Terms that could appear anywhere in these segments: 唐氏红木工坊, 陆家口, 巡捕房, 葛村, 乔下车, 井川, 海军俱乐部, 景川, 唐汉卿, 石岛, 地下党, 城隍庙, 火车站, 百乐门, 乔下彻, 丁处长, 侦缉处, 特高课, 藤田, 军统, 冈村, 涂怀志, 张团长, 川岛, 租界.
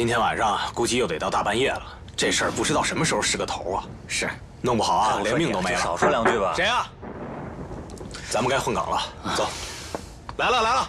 今天晚上估计又得到大半夜了，这事儿不知道什么时候是个头啊！是，弄不好啊，连命都没了。少说两句吧。谁啊？咱们该混岗了，走。来了来了。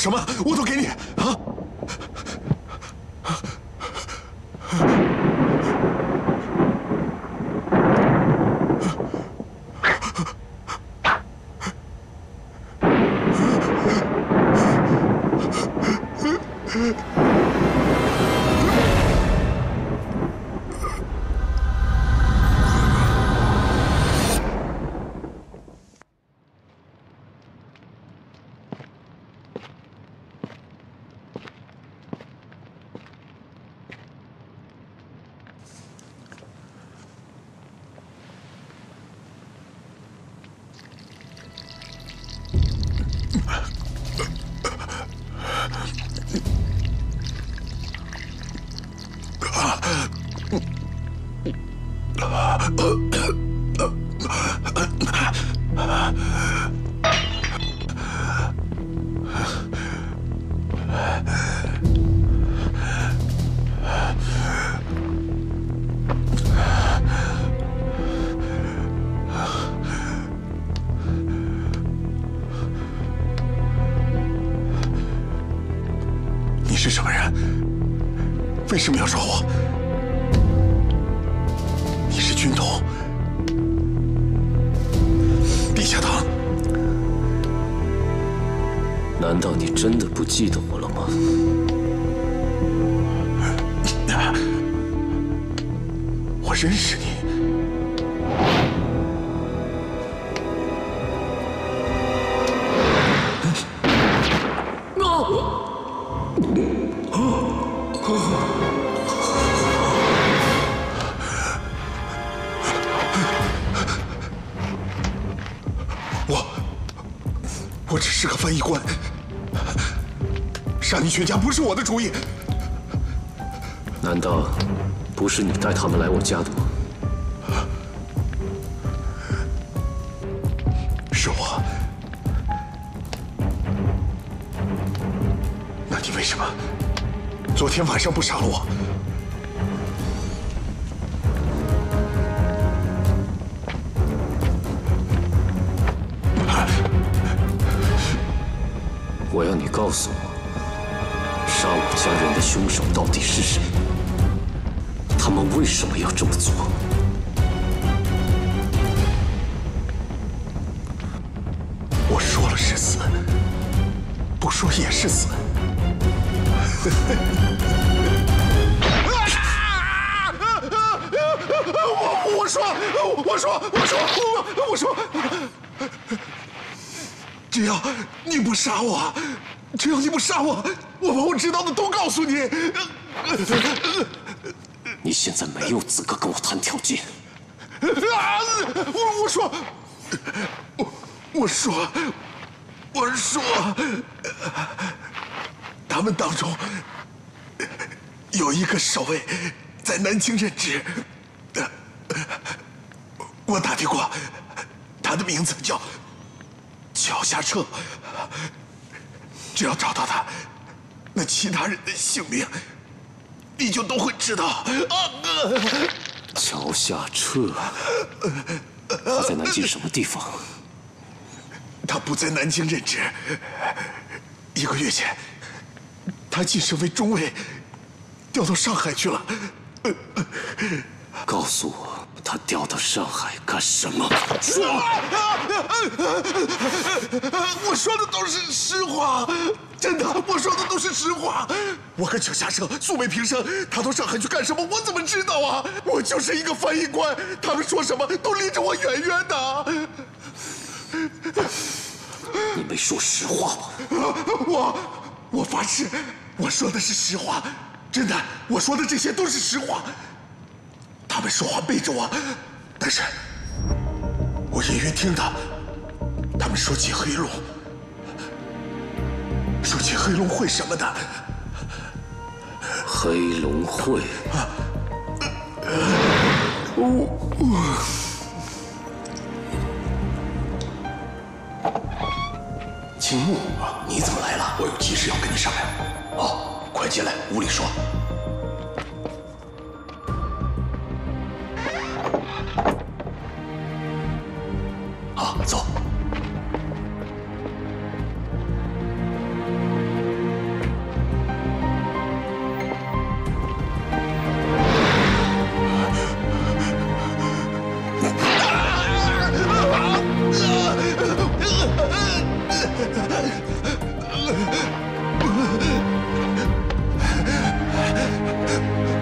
什么？我都给你啊！是什么人？为什么要抓我？你是军统，地下党。难道你真的不记得我了吗？我认识你。 我只是个翻译官，杀你全家不是我的主意。难道不是你带他们来我家的吗？是我。那你为什么昨天晚上不杀了我？ 我要你告诉我，杀我家人的凶手到底是谁？他们为什么要这么做？我说了是死，不说也是死。我说。 只要你不杀我，只要你不杀我，我把我知道的都告诉你。你现在没有资格跟我谈条件。啊！我说，他们当中有一个守卫在南京任职，我打听过，他的名字叫。 脚下撤，只要找到他，那其他人的姓名，你就都会知道。脚下撤，他在南京什么地方？他不在南京任职。1个月前，他晋升为中尉，调到上海去了。告诉我。 他调到上海干什么？说！我说的都是实话，真的，我说的都是实话。我跟脚下车素昧平生，他到上海去干什么？我怎么知道啊？我就是一个翻译官，他们说什么都离着我远远的。你没说实话吧？我发誓，我说的是实话，真的，我说的这些都是实话。 他们说话背着我，但是我隐约听到他们说起黑龙，说起黑龙会什么的。黑龙会啊！青木，你怎么来了？我有急事要跟你商量。哦，快进来，屋里说。 好，走。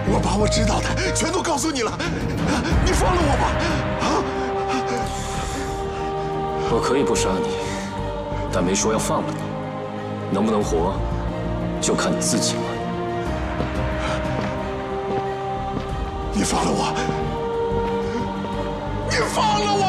我把我知道的全都告诉你了，你放了我吧。 我可以不杀你，但没说要放了你。能不能活，就看你自己了。你放了我！你放了我！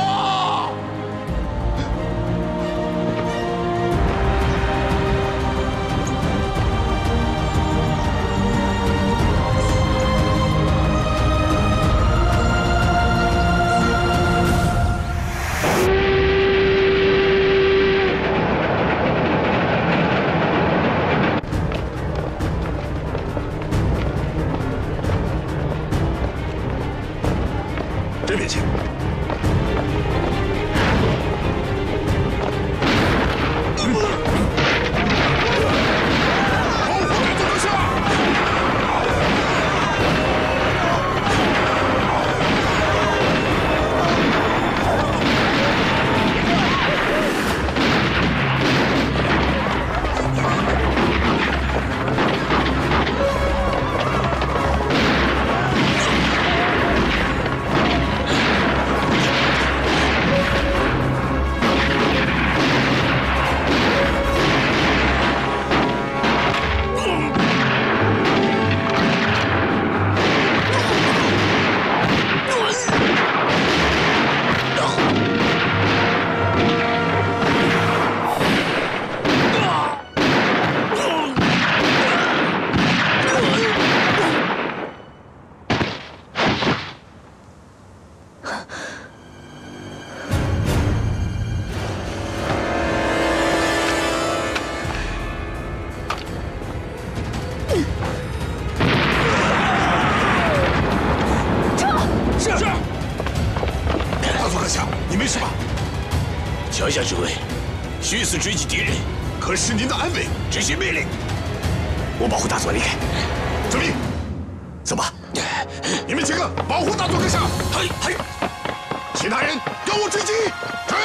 这边请。阁下之位，虚死追击敌人，可是您的安危。执行命令，我保护大佐离开。遵命。走吧，你们几个保护大佐阁下。嘿，嘿，其他人跟我追击，追！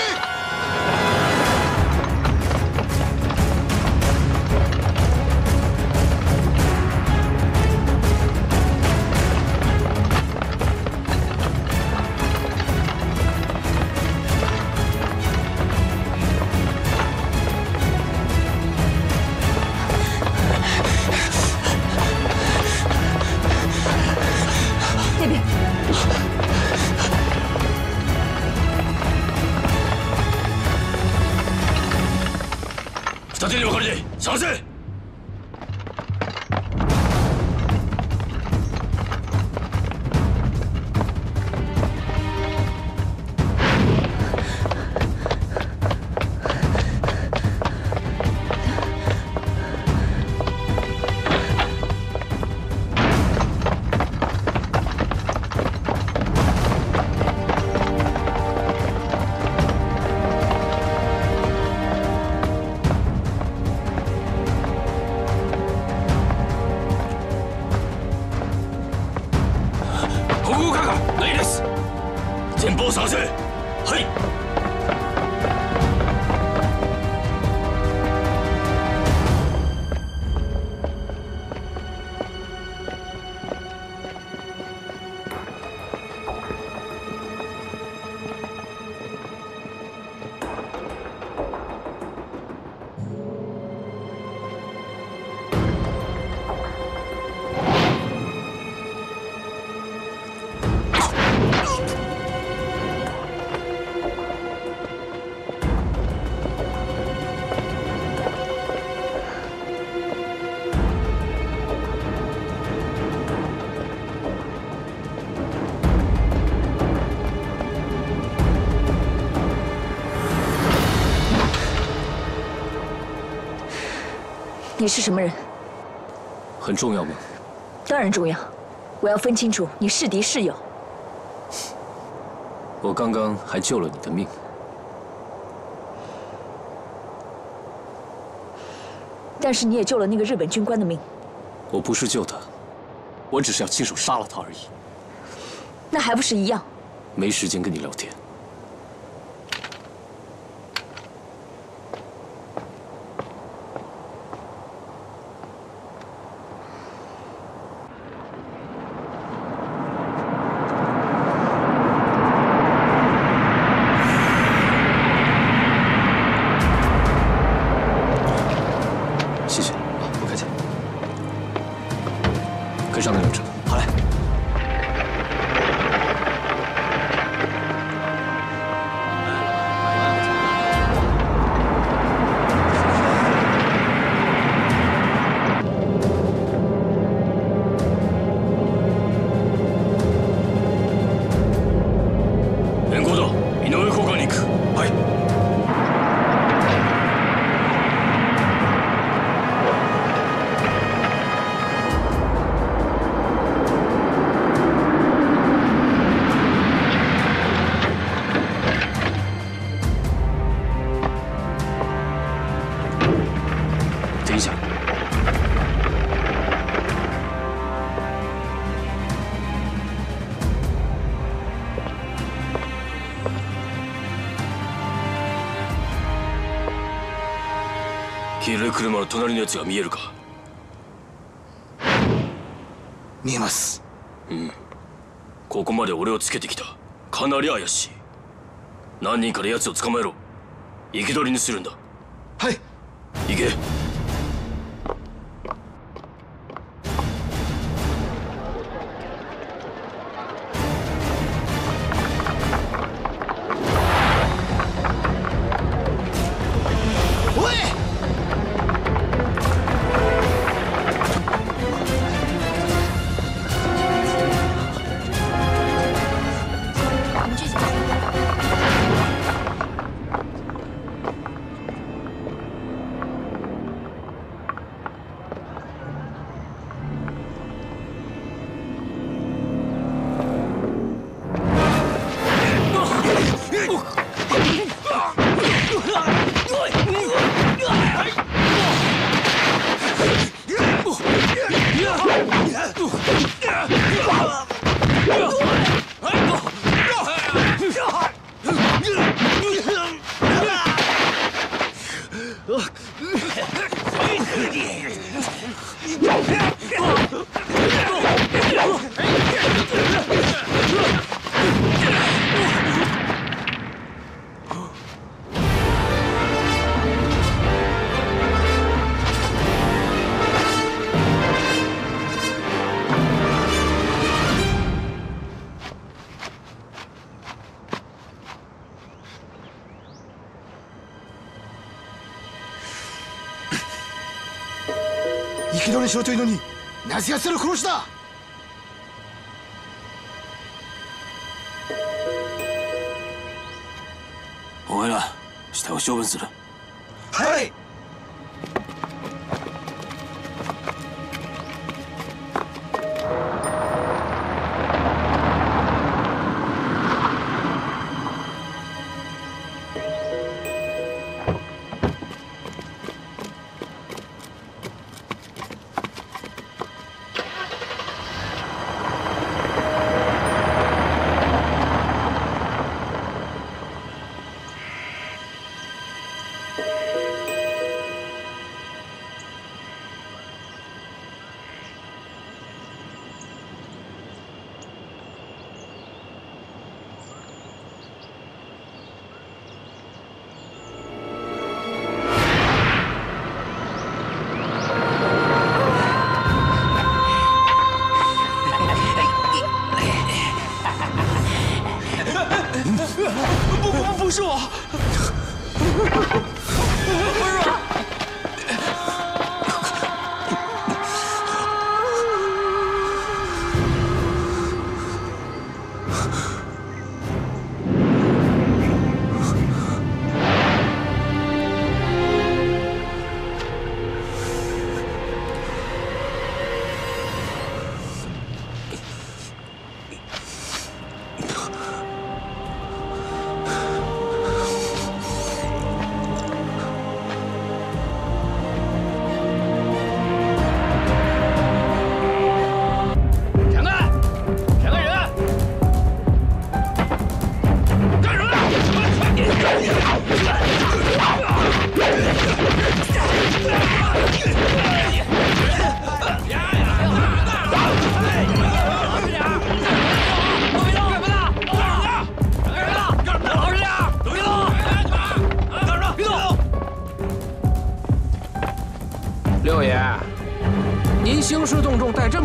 你是什么人？很重要吗？当然重要，我要分清楚你是敌是友。我刚刚还救了你的命。但是你也救了那个日本军官的命。我不是救他，我只是要亲手杀了他而已。那还不是一样？没时间跟你聊天。 黄色い車の隣のやつが見えるか？見えます。うん。ここまで俺をつけてきた。かなり怪しい。何人かでやつを捕まえろ。生き捕りにするんだ。はい。行け。にしろというのになぜ奴らを殺した？お前ら下を処分する。はい。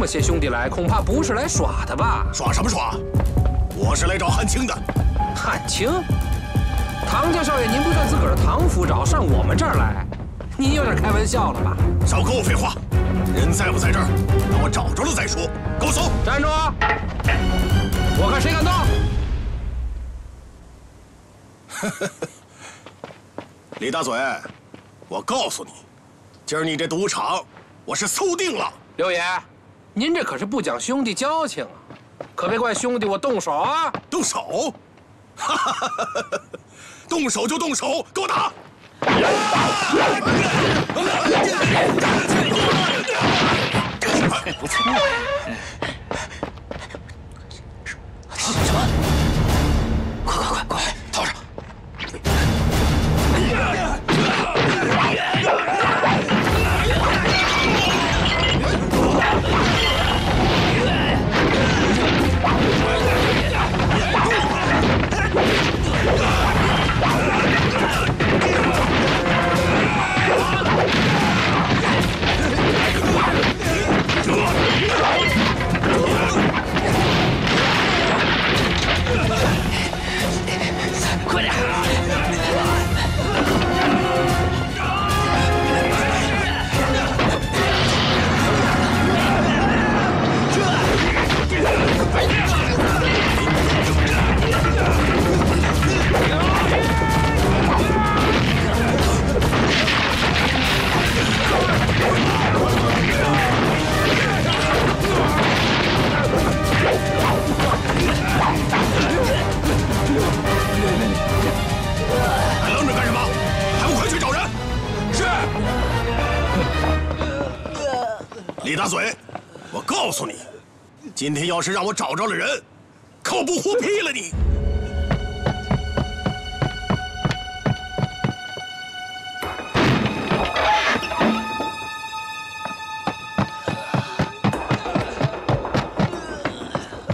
这些兄弟来，恐怕不是来耍的吧？耍什么耍？我是来找汉卿的。汉卿，唐家少爷，您不在自个儿的堂府找，上我们这儿来，您有点开玩笑了吧？少跟我废话，人在不在这儿？等我找着了再说。给我搜！站住！我看谁敢动！哈哈，李大嘴，我告诉你，今儿你这赌场，我是搜定了。六爷。 您这可是不讲兄弟交情啊，可别怪兄弟我动手啊！动手，动手就动手，给我打！什么？快，套上！ 李大嘴，我告诉你，今天要是让我找着了人，可我不活劈了你！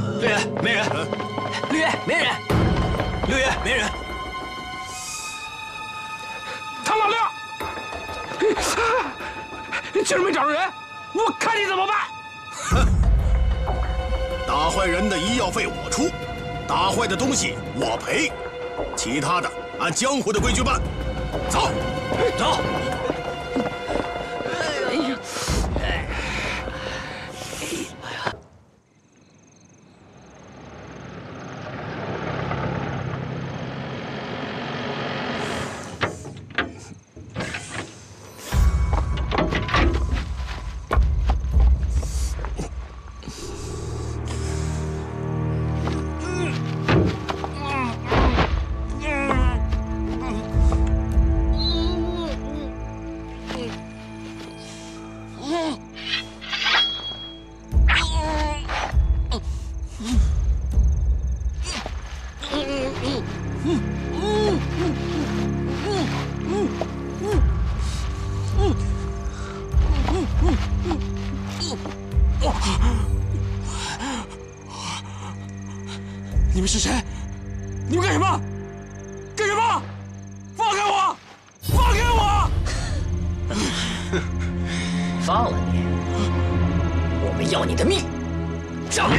六爷没人，六爷没人，六爷没人。唐老六，你竟然没找着人！ 我看你怎么办！哼，打坏人的医药费我出，打坏的东西我赔，其他的按江湖的规矩办。走，走。哎呦，哎。你们是谁？你们干什么？干什么？放开我！放开我！放了你，我们要你的命！上！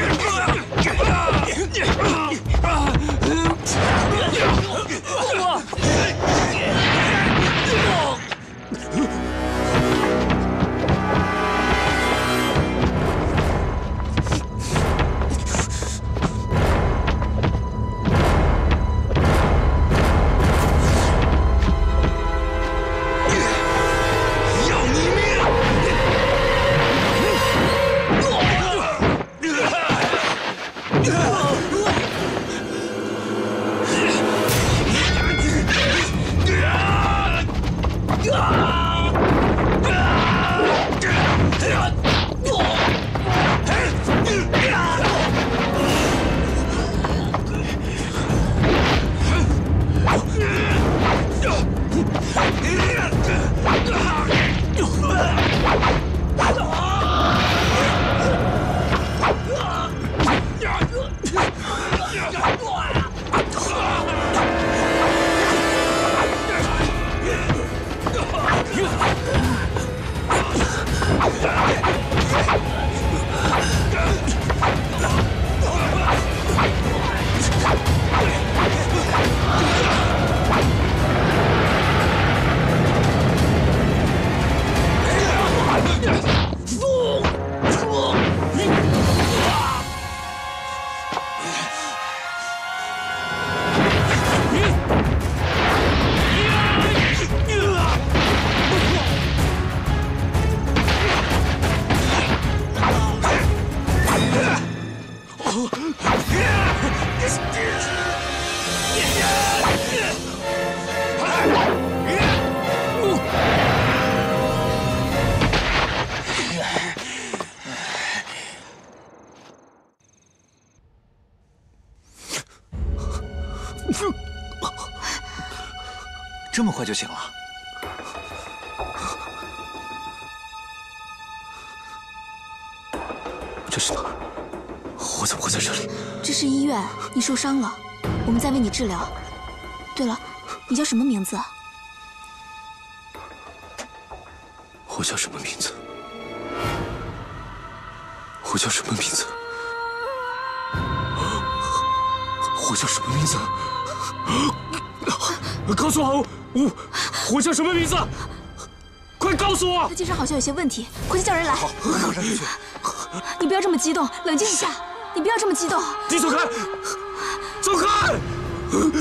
这么快就醒了？这是哪儿？我怎么会在这里？这是医院，你受伤了，我们在为你治疗。对了，你叫什么名字？我叫什么名字？我叫什么名字？我叫什么名字？告诉我！我叫什么名字？快告诉我！他精神好像有些问题，快去叫人来！好，让人去。你不要这么激动，冷静一下。你不要这么激动。你走开！走开！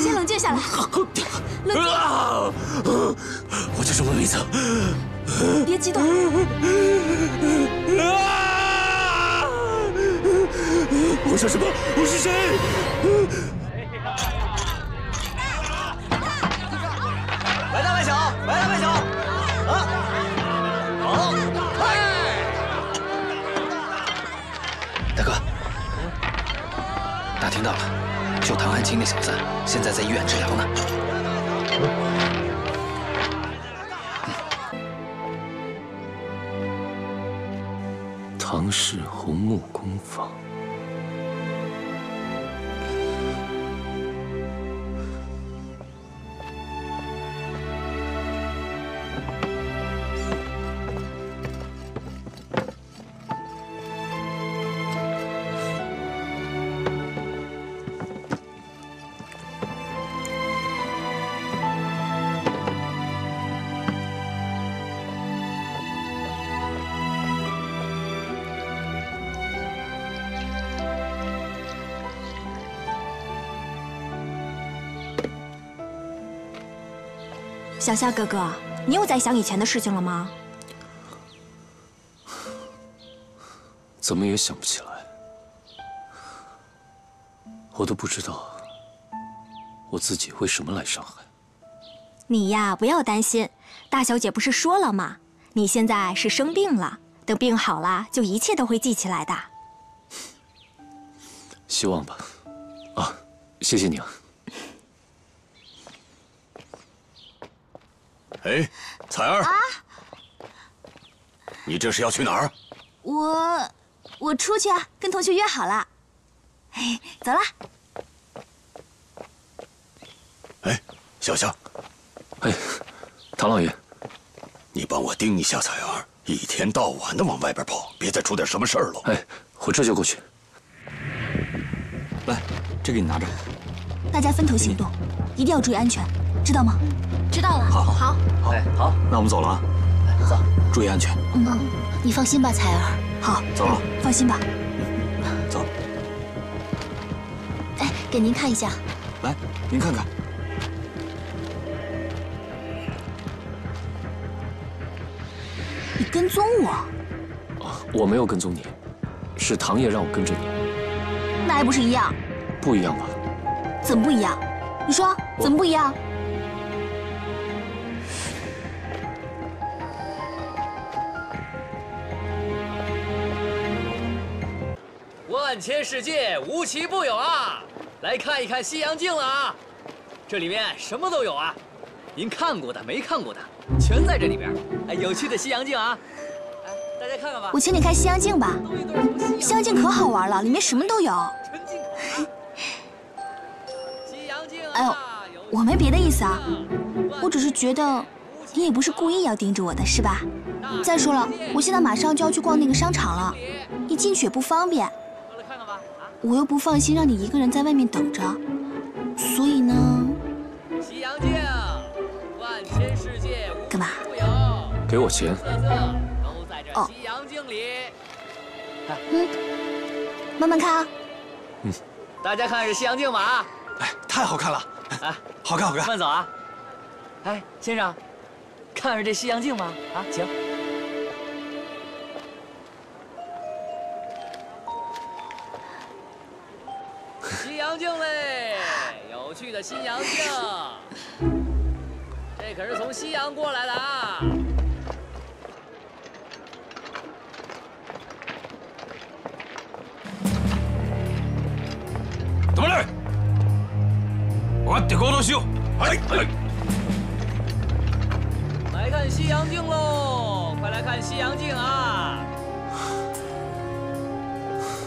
先冷静下来。冷静。我叫什么名字？别激动。我叫什么？我是谁？ 来大白小，啊，好，哎，大哥，打听到了，就唐汉卿那小子现在在医院治疗呢。唐氏红木工坊。 小夏哥哥，你又在想以前的事情了吗？怎么也想不起来，我都不知道我自己为什么来上海。你呀，不要担心，大小姐不是说了吗？你现在是生病了，等病好了，就一切都会记起来的。希望吧。啊，谢谢你啊。 哎，彩儿，啊，你这是要去哪儿？我我出去啊，跟同学约好了。哎，走了。哎，小夏。哎，唐老爷，你帮我盯一下彩儿，一天到晚的往外边跑，别再出点什么事儿了。哎，我这就过去。来，这个你拿着。大家分头行动，一定要注意安全，知道吗？知道了。好，好，好，哎，好，那我们走了啊。走，注意安全。嗯，你放心吧，彩儿。好，走了。放心吧。嗯，走。哎，给您看一下。来，您看看。你跟踪我？我没有跟踪你，是唐爷让我跟着你。那还不是一样？不一样吧？ 怎么不一样？你说怎么不一样？万千世界无奇不有啊！来看一看西洋镜了啊！这里面什么都有啊！您看过的、没看过的，全在这里边。哎，有趣的西洋镜啊！哎，大家看看吧。我请你看西洋镜吧。西洋镜可好玩了，里面什么都有。 哎呦，我没别的意思啊，我只是觉得你也不是故意要盯着我的，是吧？再说了，我现在马上就要去逛那个商场了，一进去也不方便。我又不放心让你一个人在外面等着，所以呢。西洋镜，万千世界无奇不有。干嘛？给我钱。哦。西洋镜里。嗯，慢慢看啊。嗯，大家看是西洋镜吧啊。 哎，太好看了！哎，好看好看。慢走啊！哎，先生，看着这西洋镜吗？啊，行。西洋镜嘞，有趣的西洋镜，这可是从西洋过来的啊！怎么了？ 待って行動しよう。はい。来看西洋镜喽！快来看西洋镜啊！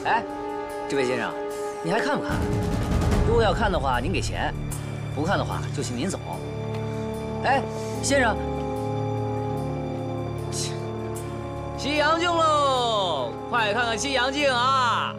哎，这位先生，你还看不看？如果要看的话，您给钱；不看的话，就请您走。哎，先生，西洋镜喽！快看看西洋镜啊！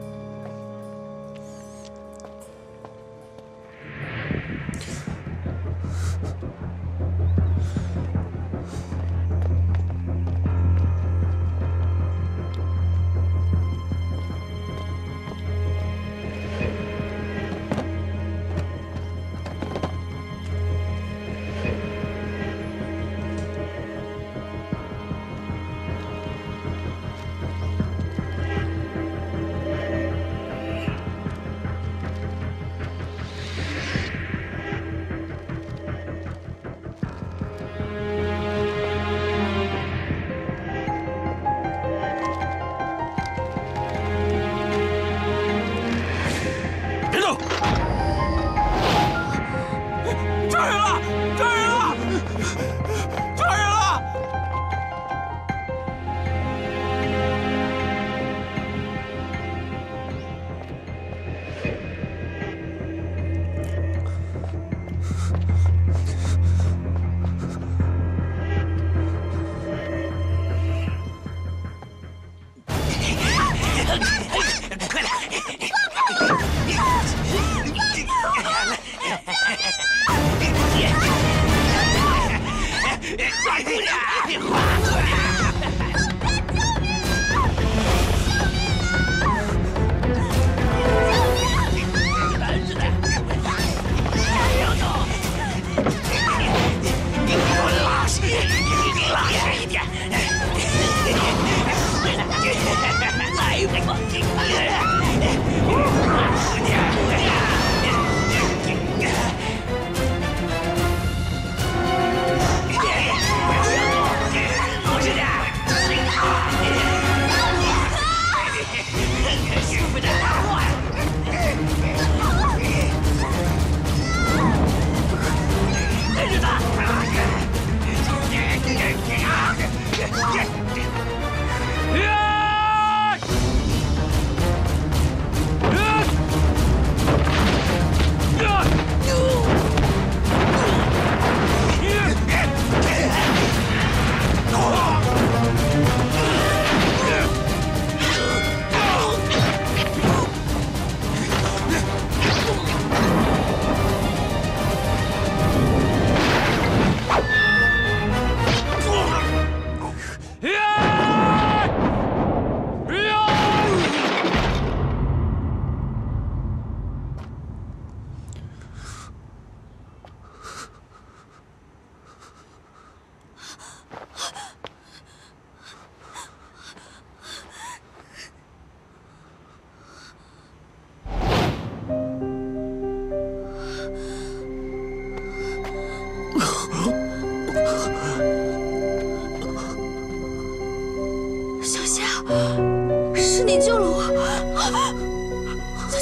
小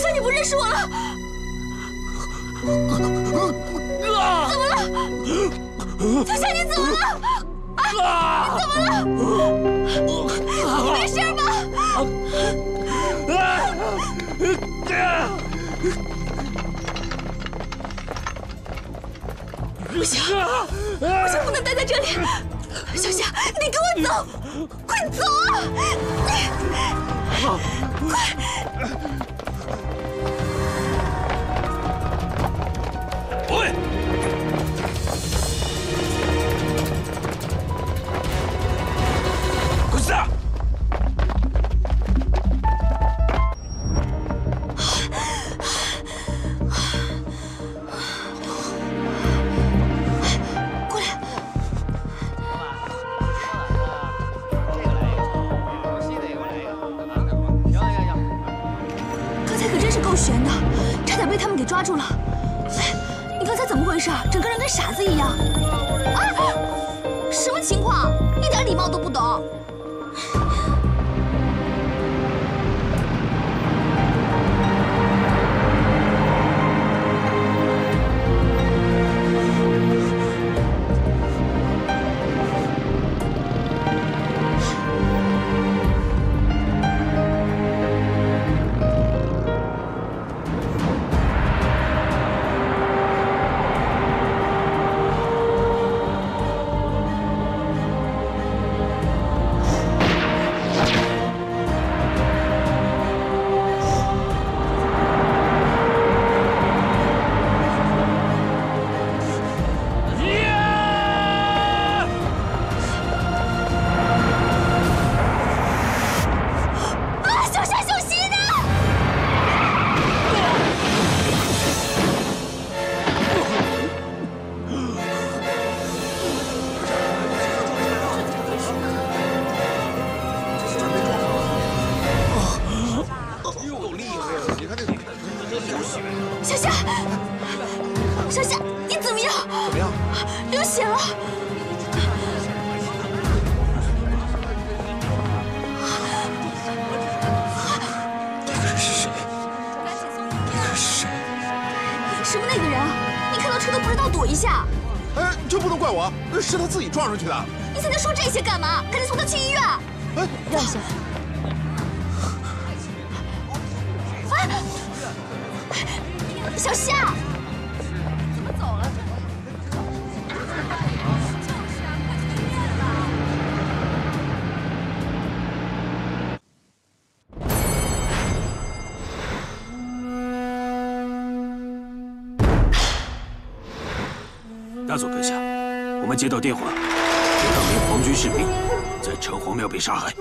夏，你不认识我了？怎么了？小夏，你怎么了？啊！你怎么了？没事吧？不行，不行，不能待在这里！小夏，你跟我走，快走啊！你，快！喂！滚下！是他自己撞上去的。你现在说这些干嘛？赶紧送他去医院。哎，让一下。哎，小夏，怎么走了？就是啊，快去医院吧。大佐阁下。 我们接到电话，有两名皇军士兵在城隍庙被杀害。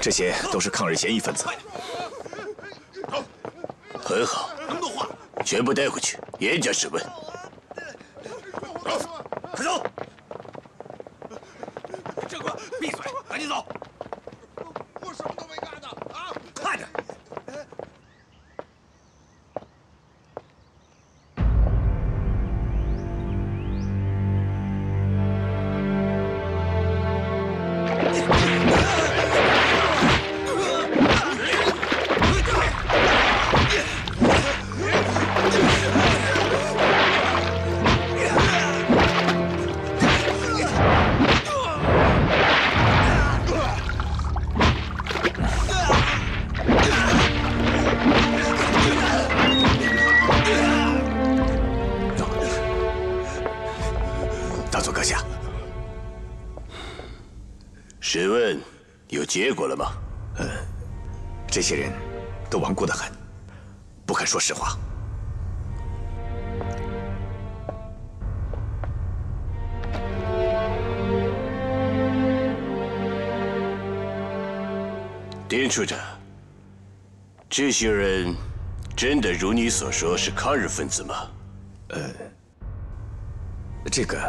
这些都是抗日嫌疑分子，很好，全部带回去，严加审问。快走！长官，闭嘴，赶紧走！我什么都没干呢！啊，看着。审问有结果了吗？这些人都顽固得很，不肯说实话。丁处长，这些人真的如你所说是抗日分子吗？这个。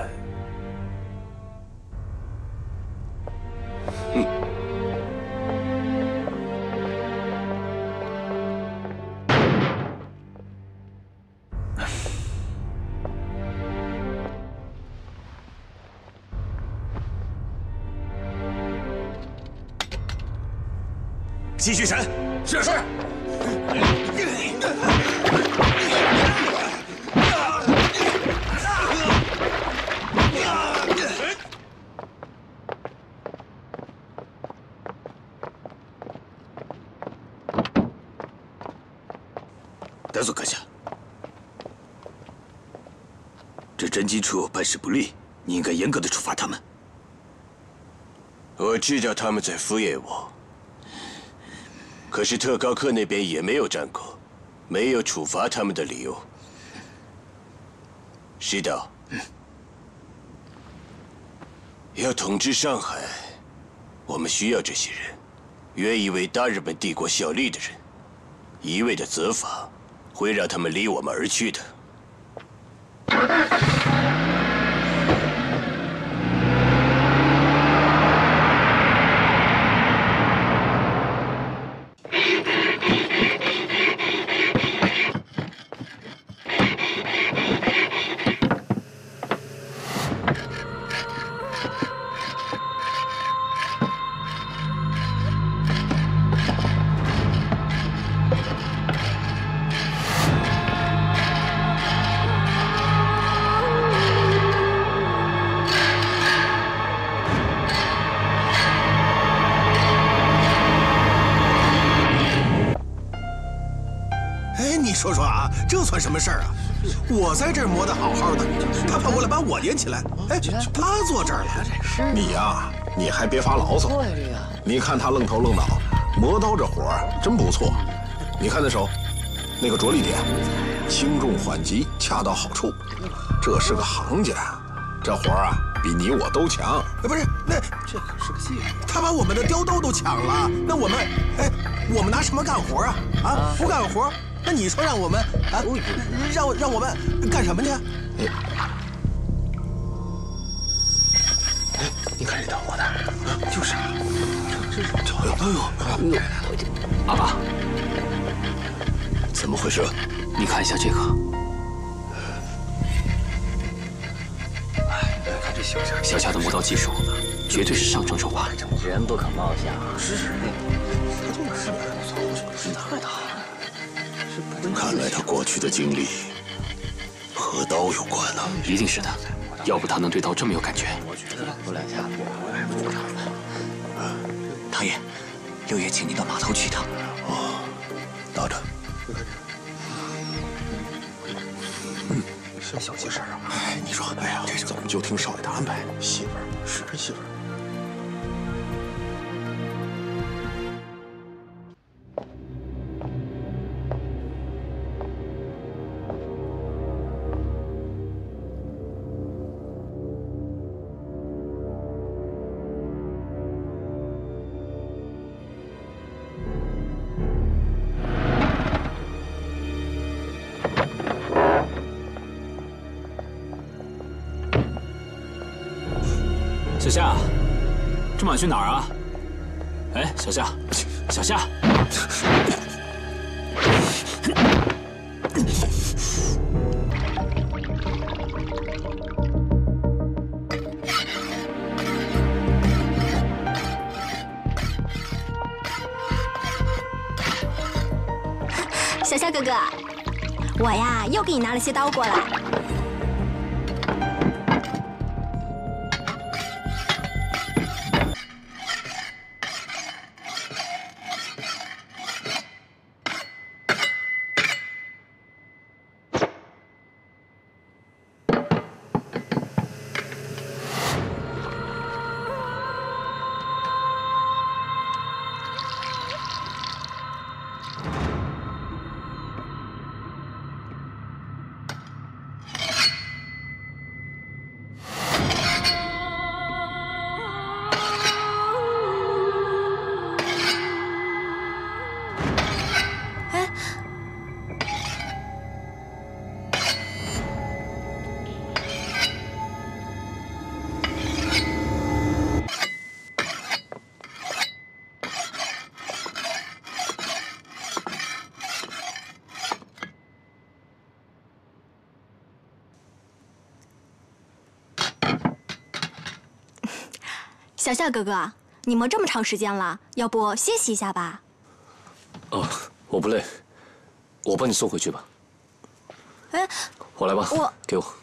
继续审。是。 德佐阁下，这侦缉处办事不力，你应该严格的处罚他们。我知道他们在敷衍我，可是特高课那边也没有战果，没有处罚他们的理由。石岛，要统治上海，我们需要这些人，愿意为大日本帝国效力的人，一味的责罚。 会让他们离我们而去的。说说啊，这算什么事儿啊？我在这儿磨得好好的，他跑过来把我连起来，哎，他坐这儿了。你呀，你还别发牢骚。你看他愣头愣脑，磨刀这活儿真不错。你看他手，那个着力点，轻重缓急恰到好处。这是个行家，这活儿啊。 比你我都强，不是那这可是个戏。他把我们的雕刀都抢了，那我们，哎，我们拿什么干活啊？啊，不干活，那你说让我们啊，让我们干什么去？哎，你看这刀磨的，就是，哎呦，啊，怎么回事？你看一下这个。 小夏的磨刀技术，绝对是上乘手法。人不可貌相，是。看来他过去的经历和刀有关呢。一定是的，要不他能对刀这么有感觉。唐爷，六爷请您到码头去一趟。哦，拿着。嗯。 这小气事儿啊！哎，你说，哎呀，这怎么就听少爷的安排？媳妇儿是真媳妇儿。 小夏，这么晚去哪儿啊？哎，小夏，小夏，小夏哥哥，我呀又给你拿了些刀过来。 小夏哥哥，你磨这么长时间了，要不歇息一下吧？哦，我不累，我帮你送回去吧。哎，我来吧，我给我。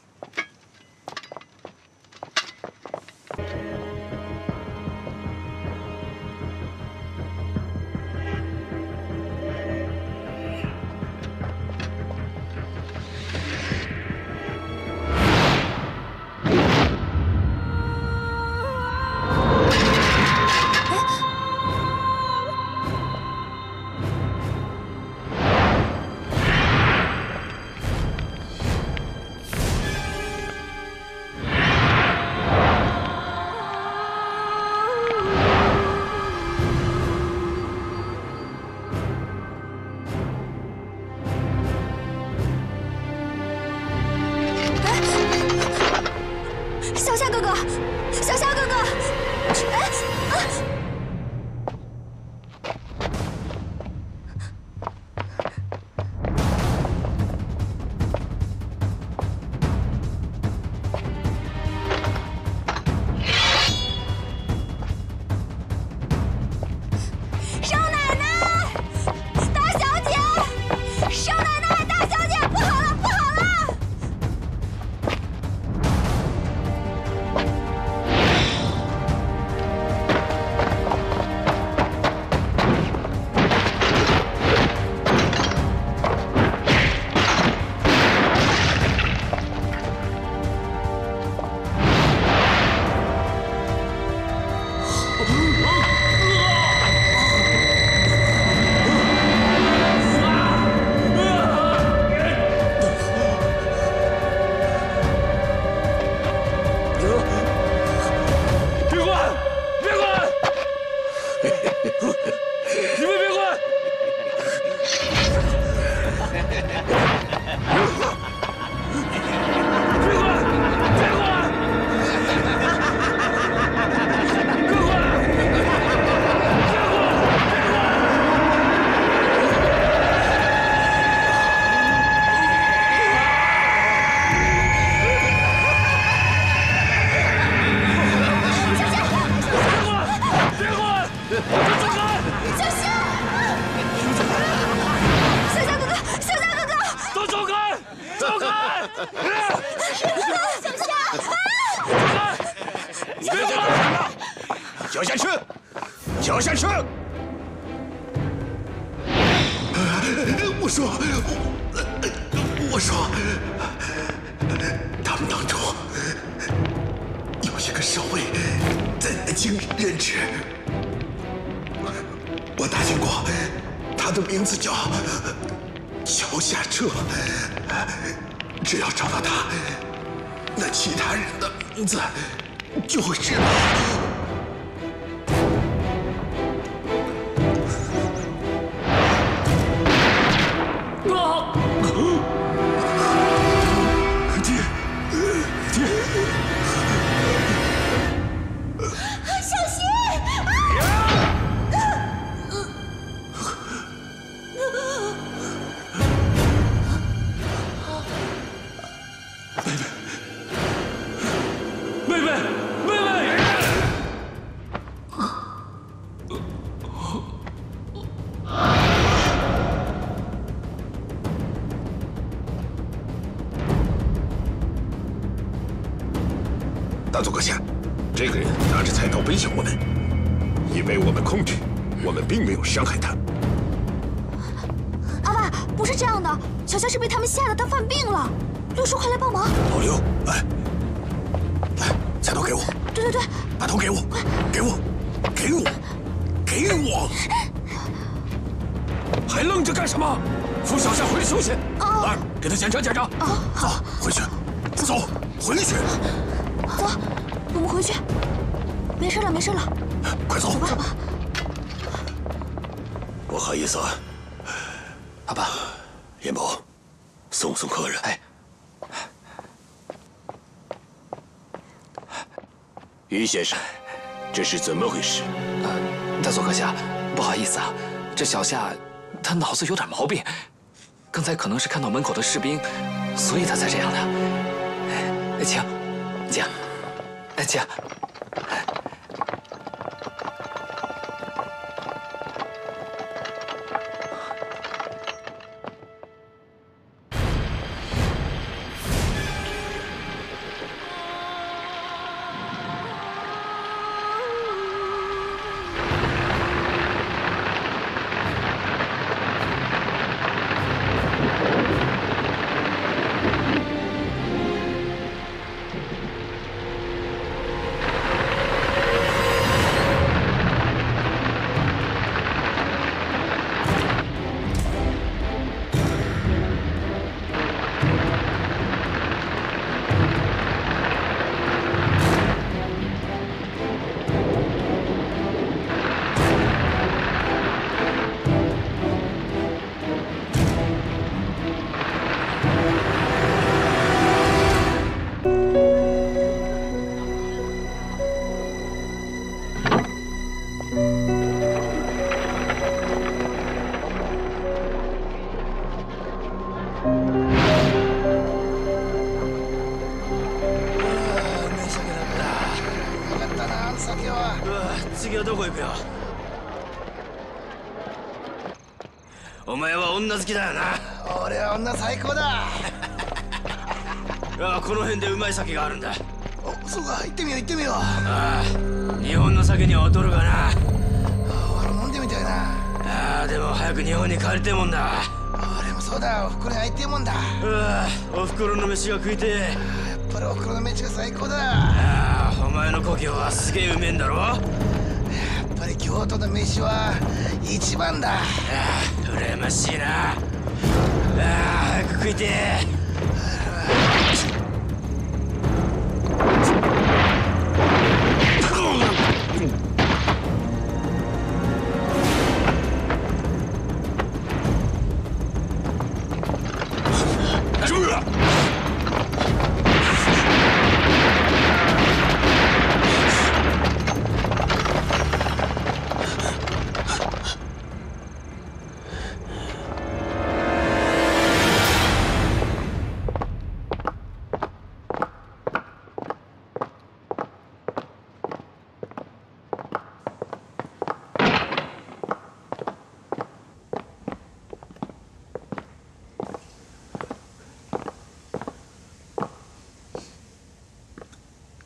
你们别管！别管！别管！别管！脚下去，脚下去！我说，他们当中有一个少尉在南京任职，我打听过，他的名字叫乔下彻。只要找到他，那其他人的名字就会知道。 伤害他，阿爸，不是这样的，小夏是被他们吓得，他犯病了。六叔，快来帮忙！老刘，哎，来，菜刀给我。对，把刀给我，给我！还愣着干什么？扶小夏回去休息。来，给他检查检查。走，回去。走，回去。走，我们回去。没事了。快走吧。 不好意思啊，阿爸，严伯，送客人。哎，于先生，这是怎么回事？大佐阁下，不好意思啊，这小夏他脑子有点毛病，刚才可能是看到门口的士兵，所以他才这样的。请。俺は女最高だ。この辺でうまい酒があるんだ。そうか、行ってみよう。日本の酒には劣るがな。俺飲んでみたいな。でも早く日本に帰りてえもんだ。俺もそうだ、おふくろに会いてえもんだ。おふくろの飯が食いてえ。やっぱりおふくろの飯が最高だ。お前の故郷はすげえうめえんだろ。やっぱり京都の飯は一番だ。羨ましいな。 早く食いてえ。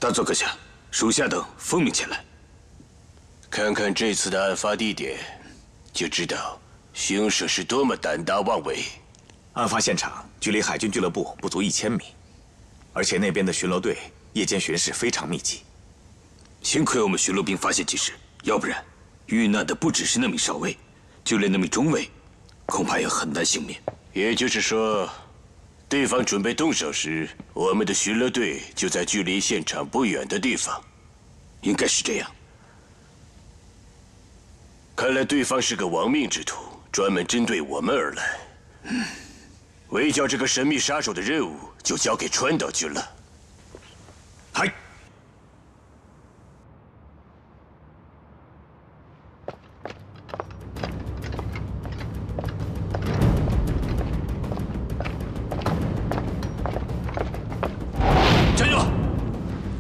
大佐阁下，属下等奉命前来。看看这次的案发地点，就知道凶手是多么胆大妄为。案发现场距离海军俱乐部不足1000米，而且那边的巡逻队夜间巡视非常密集。幸亏我们巡逻兵发现及时，要不然遇难的不只是那名少尉，就连那名中尉，恐怕也很难幸免。也就是说。 对方准备动手时，我们的巡逻队就在距离现场不远的地方，应该是这样。看来对方是个亡命之徒，专门针对我们而来。围剿这个神秘杀手的任务就交给川岛君了。嗨。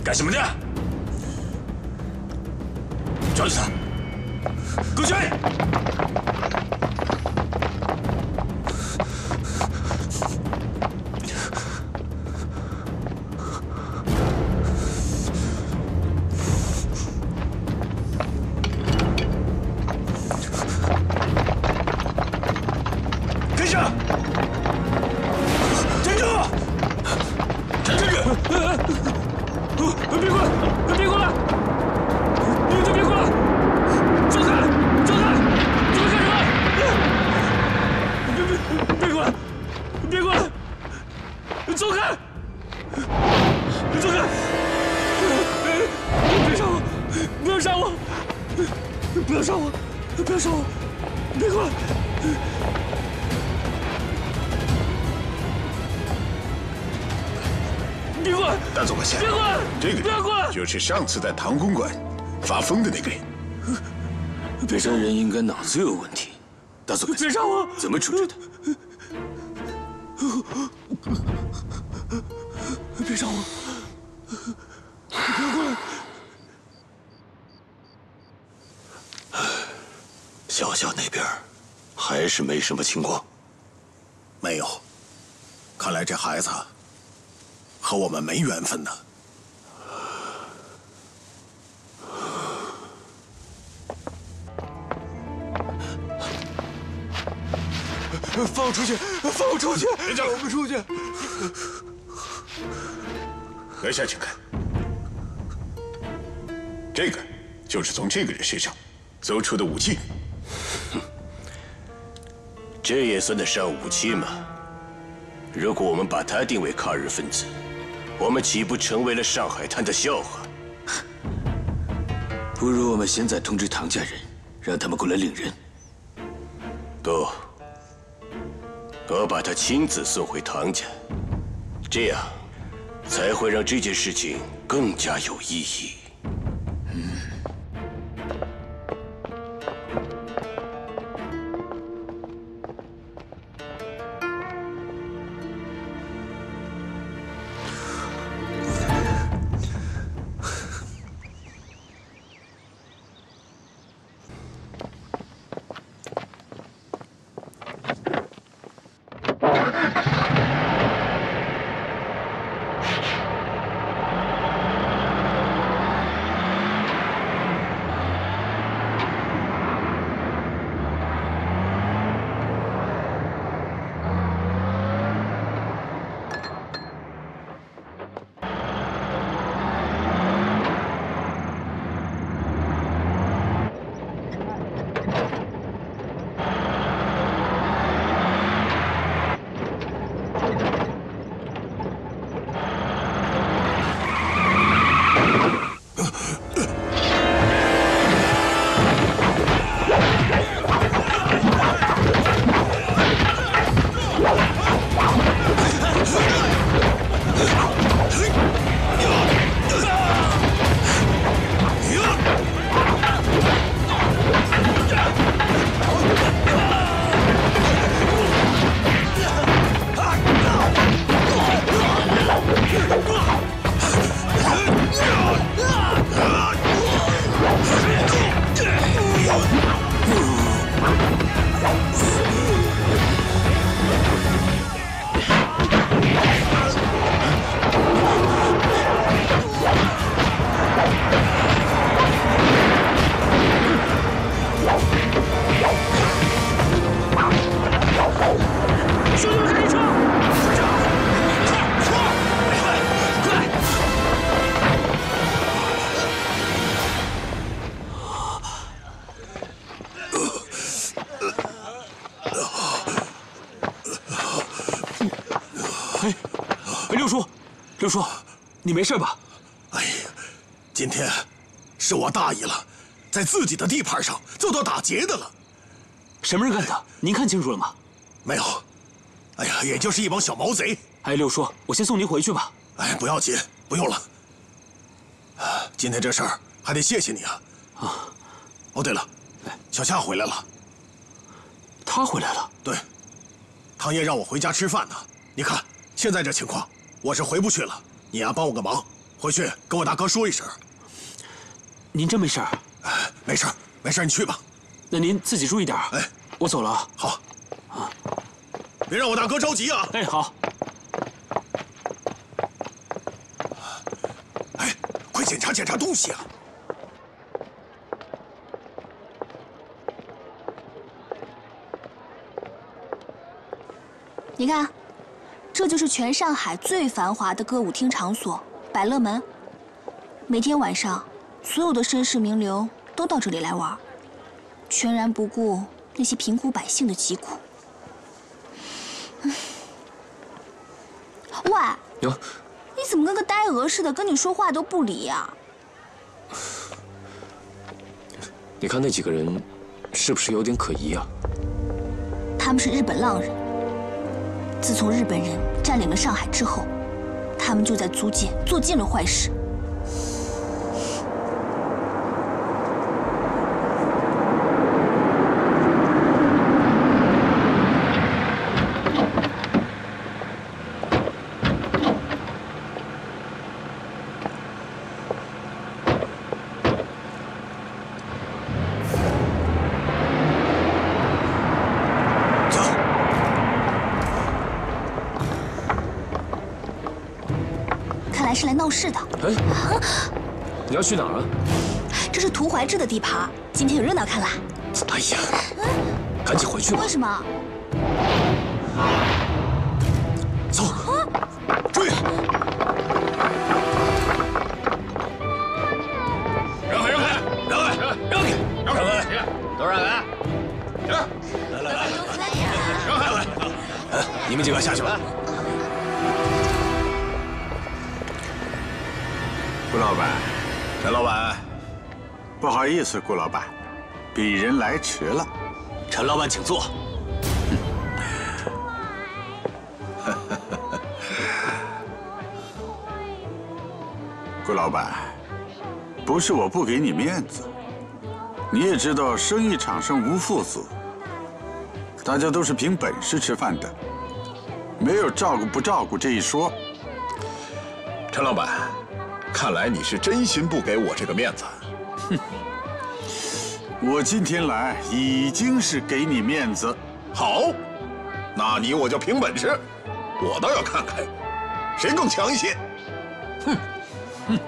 干什么呢？抓住他！给我追！跟上！站住！站住！ 别过来！你们别过来！住手！住手！你们干什么？别过来！别过来！走开！走开！别杀我！不要杀我！不要杀我！不要杀我！别过来！别过来！大佐阁下，别过来！ 这个人就是上次在唐公馆发疯的那个人。别杀人应该脑子有问题。大佐阁下，别杀我！怎么处置他？别杀我！不要过来！小小那边还是没什么情况。没有，看来这孩子和我们没缘分呢。 放我出去！放我出去！别叫！我们出去！阁下，请看，这个就是从这个人身上搜出的武器。这也算得上武器吗？如果我们把他定为抗日分子，我们岂不成为了上海滩的笑话？不如我们现在通知唐家人，让他们过来领人。够。 我把他亲自送回唐家，这样才会让这件事情更加有意义。刘叔，你没事吧？哎呀，今天是我大意了，在自己的地盘上做到打劫的了。什么人干的？您看清楚了吗？没有。哎呀，也就是一帮小毛贼。哎，六叔，我先送您回去吧。哎，不要紧，不用了。今天这事儿还得谢谢你啊。啊。哦，对了，小夏回来了。他回来了。对。 唐烨让我回家吃饭呢，你看现在这情况，我是回不去了。你呀，帮我个忙，回去跟我大哥说一声。您真没事？哎，没事，没事，你去吧。那您自己注意点。哎，我走了啊。好，啊，别让我大哥着急啊。哎，好。哎，快检查检查东西啊！ 你看，这就是全上海最繁华的歌舞厅场所——百乐门。每天晚上，所有的绅士名流都到这里来玩，全然不顾那些贫苦百姓的疾苦。喂，你怎么跟个呆鹅似的，跟你说话都不理呀？你看那几个人，是不是有点可疑啊？他们是日本浪人。 自从日本人占领了上海之后，他们就在租界做尽了坏事。是来闹事的。哎，你要去哪儿啊？这是涂怀志的地盘，今天有热闹看了。哎呀，赶紧回去吧。为什么？走，追！让开，让开，让开，让开，让开，都让开！行，来来来，让开来！你们几个下去吧。 顾老板，陈老板，不好意思，顾老板，鄙人来迟了。陈老板，请坐。顾老板，不是我不给你面子，你也知道，生意场上无父子，大家都是凭本事吃饭的，没有照顾不照顾这一说。陈老板。 看来你是真心不给我这个面子。哼，我今天来已经是给你面子。好，那你我就凭本事，我倒要看看谁更强一些。哼，哼，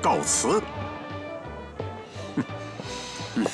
告辞。哼，哼，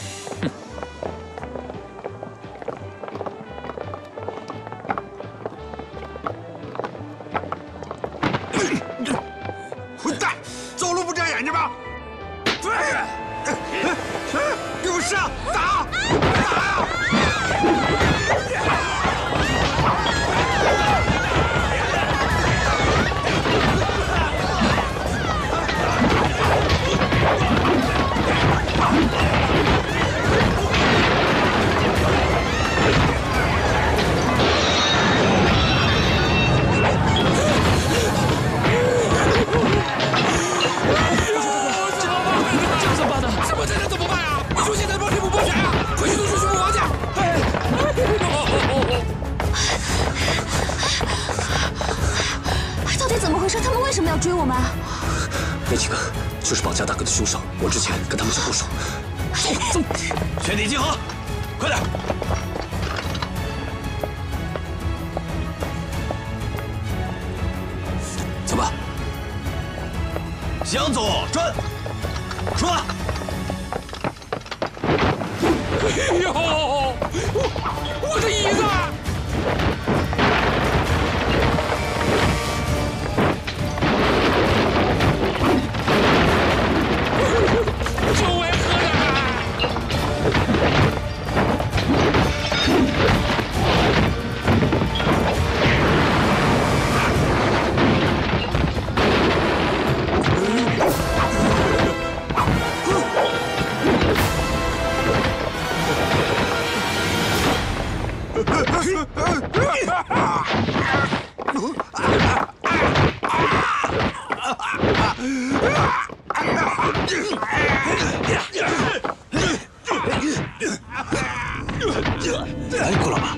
哎，顾老板，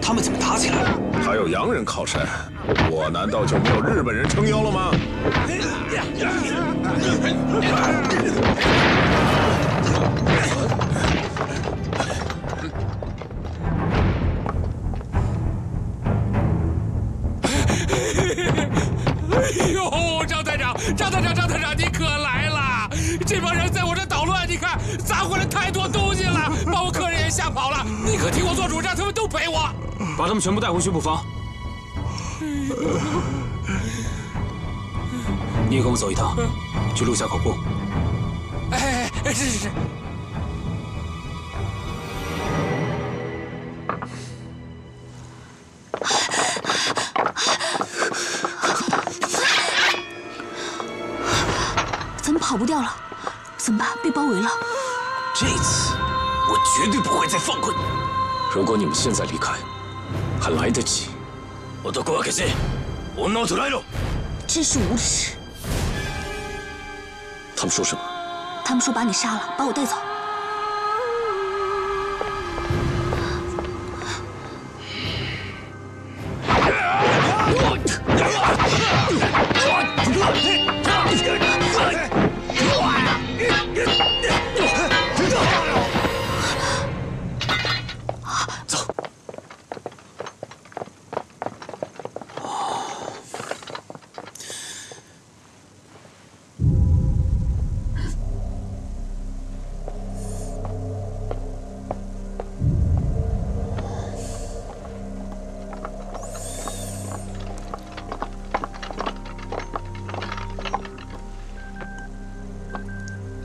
他们怎么打起来了？还有洋人靠山，我难道就没有日本人撑腰了吗？哎呦，张团长，你可来了！这帮人在我这捣乱，你看砸坏了太多东西了，把我客人也吓跑了。你可替我做主，让他们都赔我。把他们全部带回去补防。你也跟我走一趟，去陆家口部。哎，是。跑不掉了，怎么办？被包围了。这次我绝对不会再放过你。如果你们现在离开，还来得及。男は消せ、女を捕らえろ。真是无耻！他们说什么？他们说把你杀了，把我带走。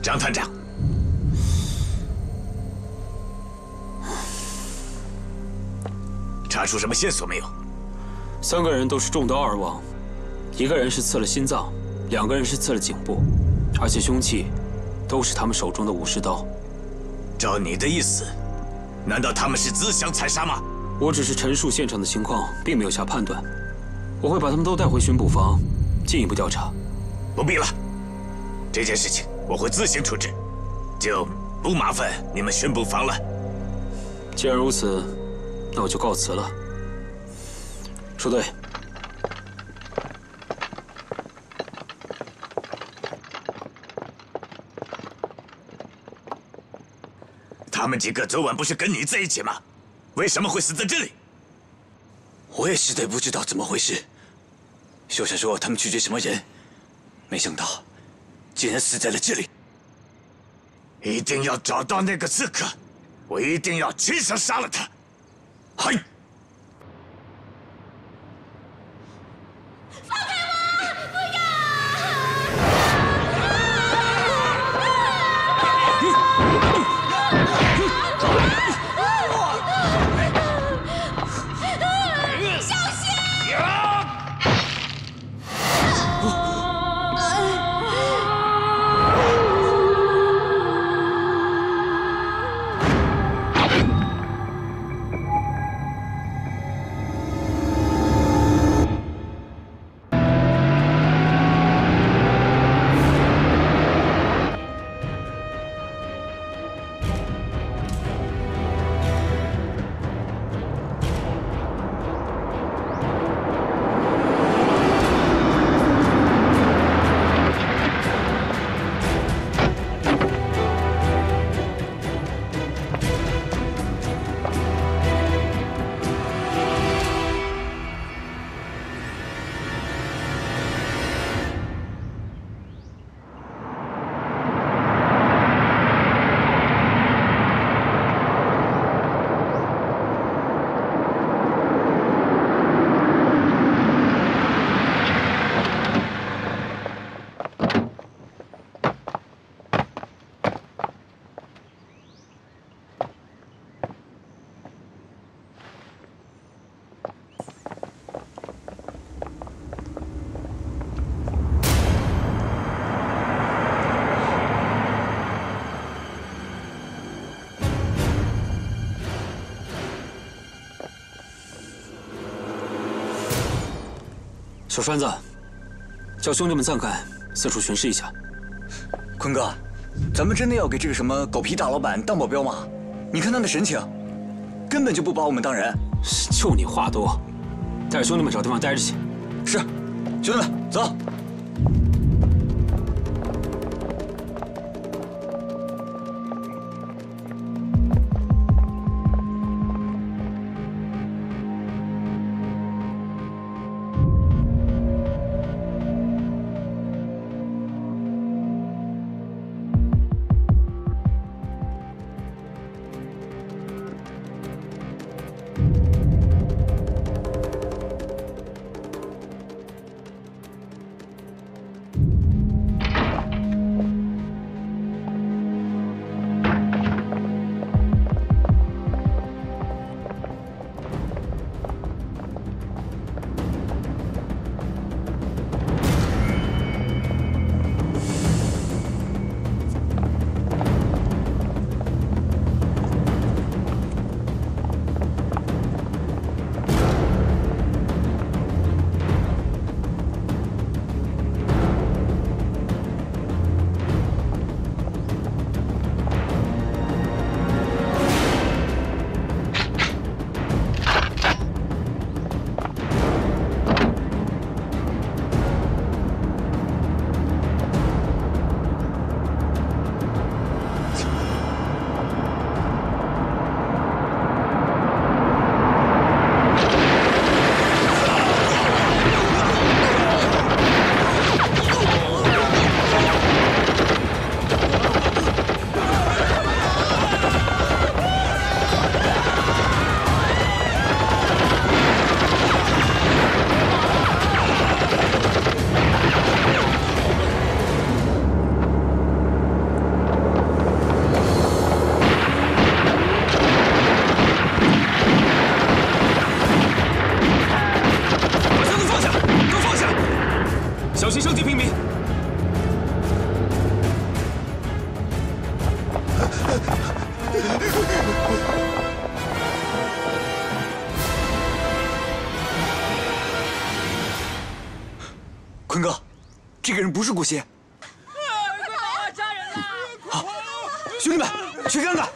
张团长，查出什么线索没有？3个人都是中刀而亡，1个人是刺了心脏，2个人是刺了颈部，而且凶器都是他们手中的武士刀。照你的意思，难道他们是自相残杀吗？我只是陈述现场的情况，并没有下判断。我会把他们都带回巡捕房，进一步调查。不必了，这件事情 我会自行处置，就不麻烦你们巡捕房了。既然如此，那我就告辞了。书队，他们几个昨晚不是跟你在一起吗？为什么会死在这里？我也实在不知道怎么回事。就想说他们去追什么人，没想到 竟然死在了这里！一定要找到那个刺客，我一定要亲手杀了他！嗨！放开我！不要！小心！ 小栓子，叫兄弟们暂改，四处巡视一下。坤哥，咱们真的要给这个什么狗皮大老板当保镖吗？你看他的神情，根本就不把我们当人。就你话多，带着兄弟们找地方待着去。是，兄弟们走。 坤哥，这个人不是顾惜。快抓人啊！好，兄弟们，去看看。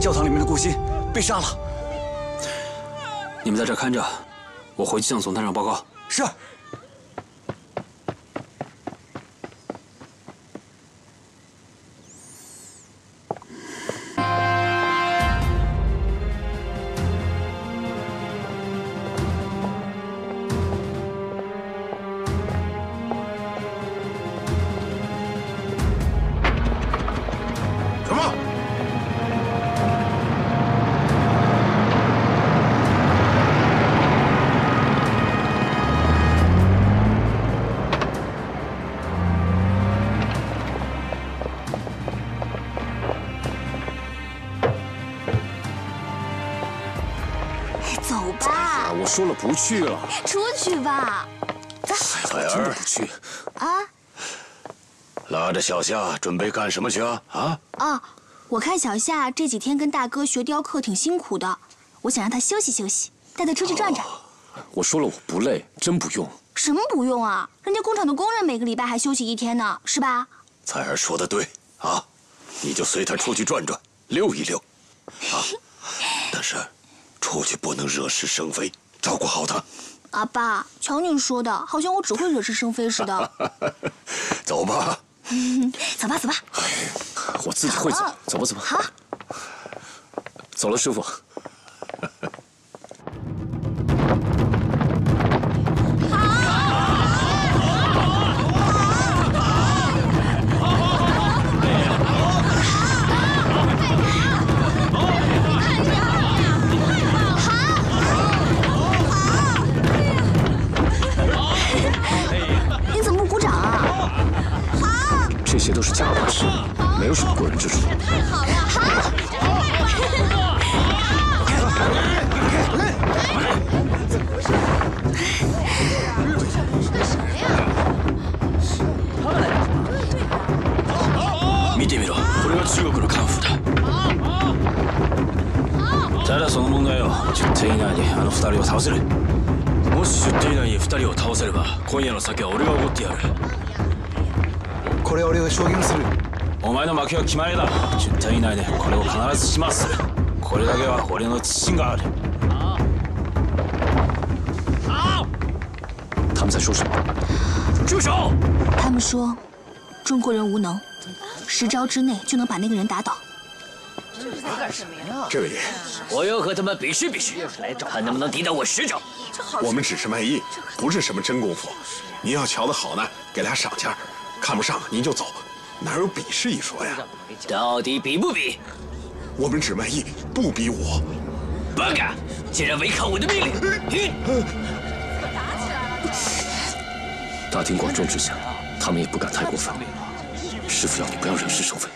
教堂里面的顾惜被杀了，你们在这看着，我回去向总探长报告。是。 说了不去了，出去吧，走。彩儿，不去啊？拉着小夏准备干什么去啊？啊？哦，我看小夏这几天跟大哥学雕刻挺辛苦的，我想让他休息休息，带他出去转转。我说了我不累，真不用。什么不用啊？人家工厂的工人每个礼拜还休息一天呢，是吧？彩儿说的对啊，你就随他出去转转，溜一溜，啊！但是出去不能惹是生非，照顾好他。阿爸，瞧你说的，好像我只会惹是生非似的。走吧。 走吧，走吧，我自己会走。走吧，走吧。好，走了，师傅。你怎么不鼓掌啊？ 这些都是假把式，没有什么过人之处。太好了，好，見てみろ、これが中国のカンフーだ。ただその問題を10点以内にあの2人を倒せる。もし10点以内に2人を倒せれば、今夜の酒は俺がおごってやる。 これは俺が証言する。お前の負けは決まりだ。10点以内でこれを必ず始末する。これだけは俺の自信がある。好，他们在说什么？住手！他们说，中国人无能，10招之内就能把那个人打倒。这是在干什么呀？这位，我要和他们比试比试，看能不能抵挡我10招。我们只是卖艺，不是什么真功夫。您要瞧得好呢，给他赏钱。 看不上您就走，哪有比试一说呀？到底比不比？我们只卖艺，不比武。八嘎！竟然违抗我的命令！打起来了！大庭广众之下，他们也不敢太过分。师傅要你不要惹是生非，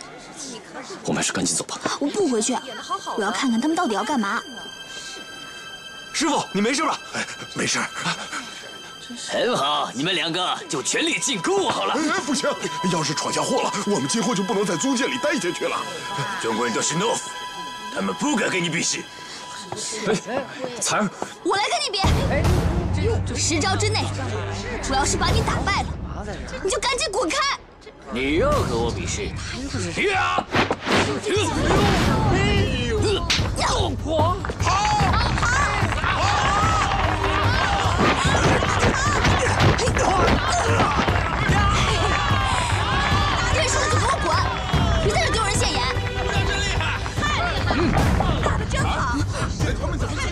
我们还是赶紧走吧。我不回去，我要看看他们到底要干嘛。师傅，你没事吧？哎，没事。 很好，你们2个就全力进攻我好了。哎，不行，要是闯下祸了，我们今后就不能在租界里待下去了。中国人都是 懦夫，他们不敢跟你比试。哎，彩儿，我来跟你比。10招之内，我要是把你打败了，你就赶紧滚开。你又和我比试？呀！老婆，好。 认输的就给我滚！别在这丢人现眼！真厉害，太厉害了！打得真好！他们怎么打的？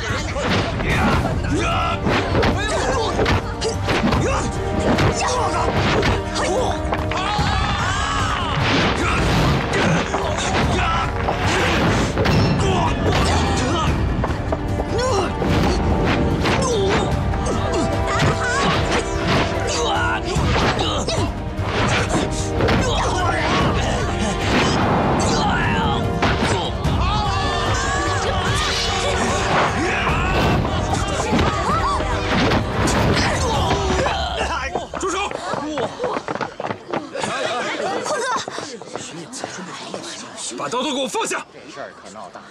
把刀都给我放下！这事儿可闹大了。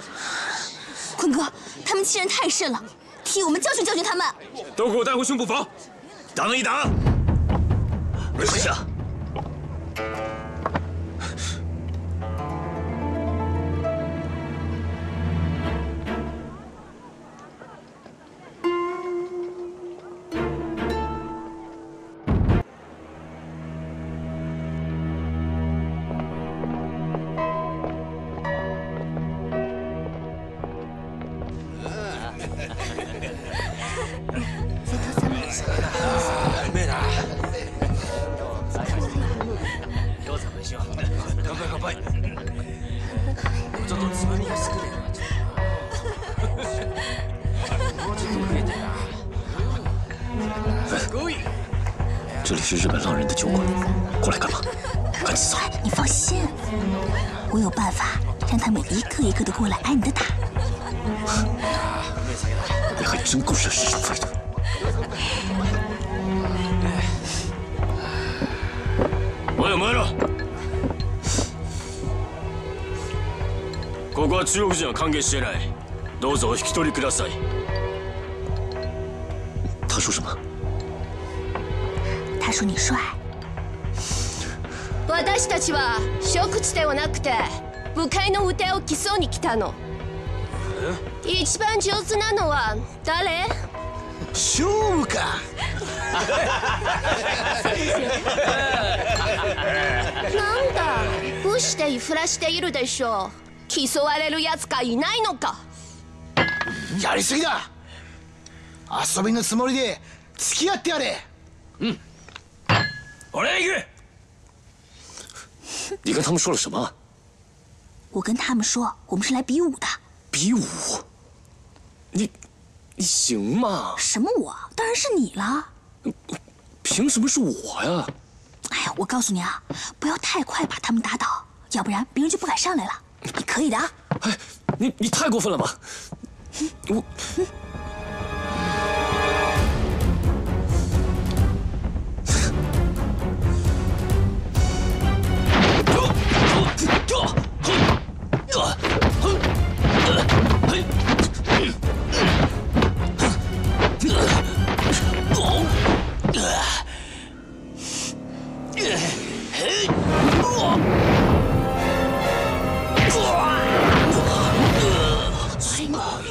坤哥，他们欺人太甚了，替我们教训教训他们。都给我带回巡捕房，挡一挡。没事的。这里是日本浪人的酒馆，过来干嘛？赶紧走！你放心，我有办法让他们一个的过来挨你的打。你还真够惹是生非的。 おいお前ら、ここは中国人は歓迎していない。どうぞお引き取りください。他说什么？他说你帅。私たちは食事ではなくて舞会の腕を競うに来たの。一番上手なのは誰？勝負か。なんだ、どうしてイフラしているでしょう。競われるやつがいないのか。やりすぎだ。遊びのつもりで付き合ってやれ。嗯，我来一个。你跟他们说了什么？我跟他们说，我们是来比武的。比武？你行吗？什么我？当然是你了。凭什么是我呀？哎呀，我告诉你啊，不要太快把他们打倒，要不然别人就不敢上来了。你可以的啊。哎，你太过分了吧？我。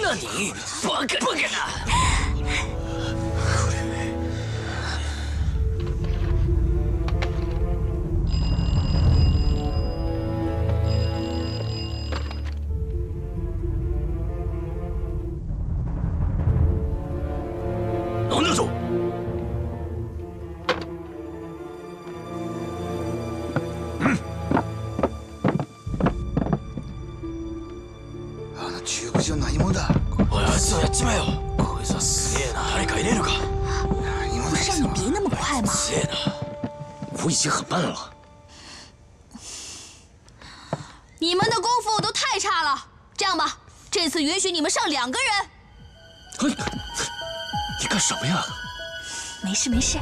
那你不敢啊！能留住！あの中国人は何者だ？我要是要进来哦，鬼子死了，哪里可以那个？不是你别那么快嘛！死了，我已经很慢了。你们的功夫都太差了，这样吧，这次允许你们上2个人。你干什么呀？没事没事。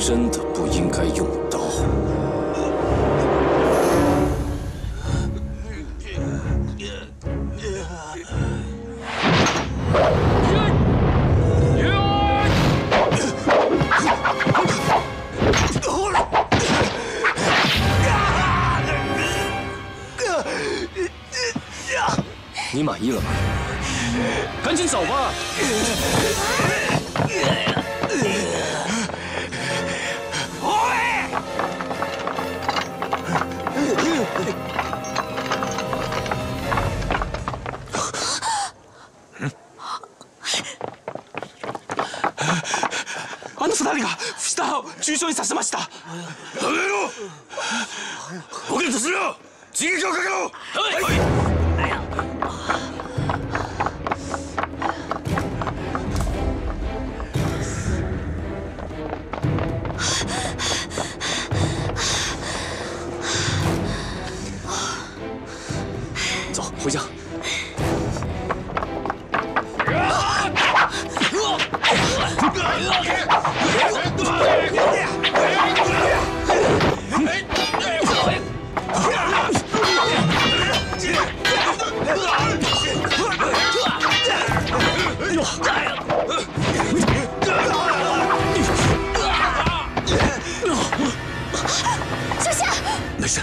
你真的不应该用刀。你满意了吗？赶紧走吧！あの二人が藤田を重傷にさせました。やめろ。ボケとするな。刺激をかけろ。はい。小夏，没事。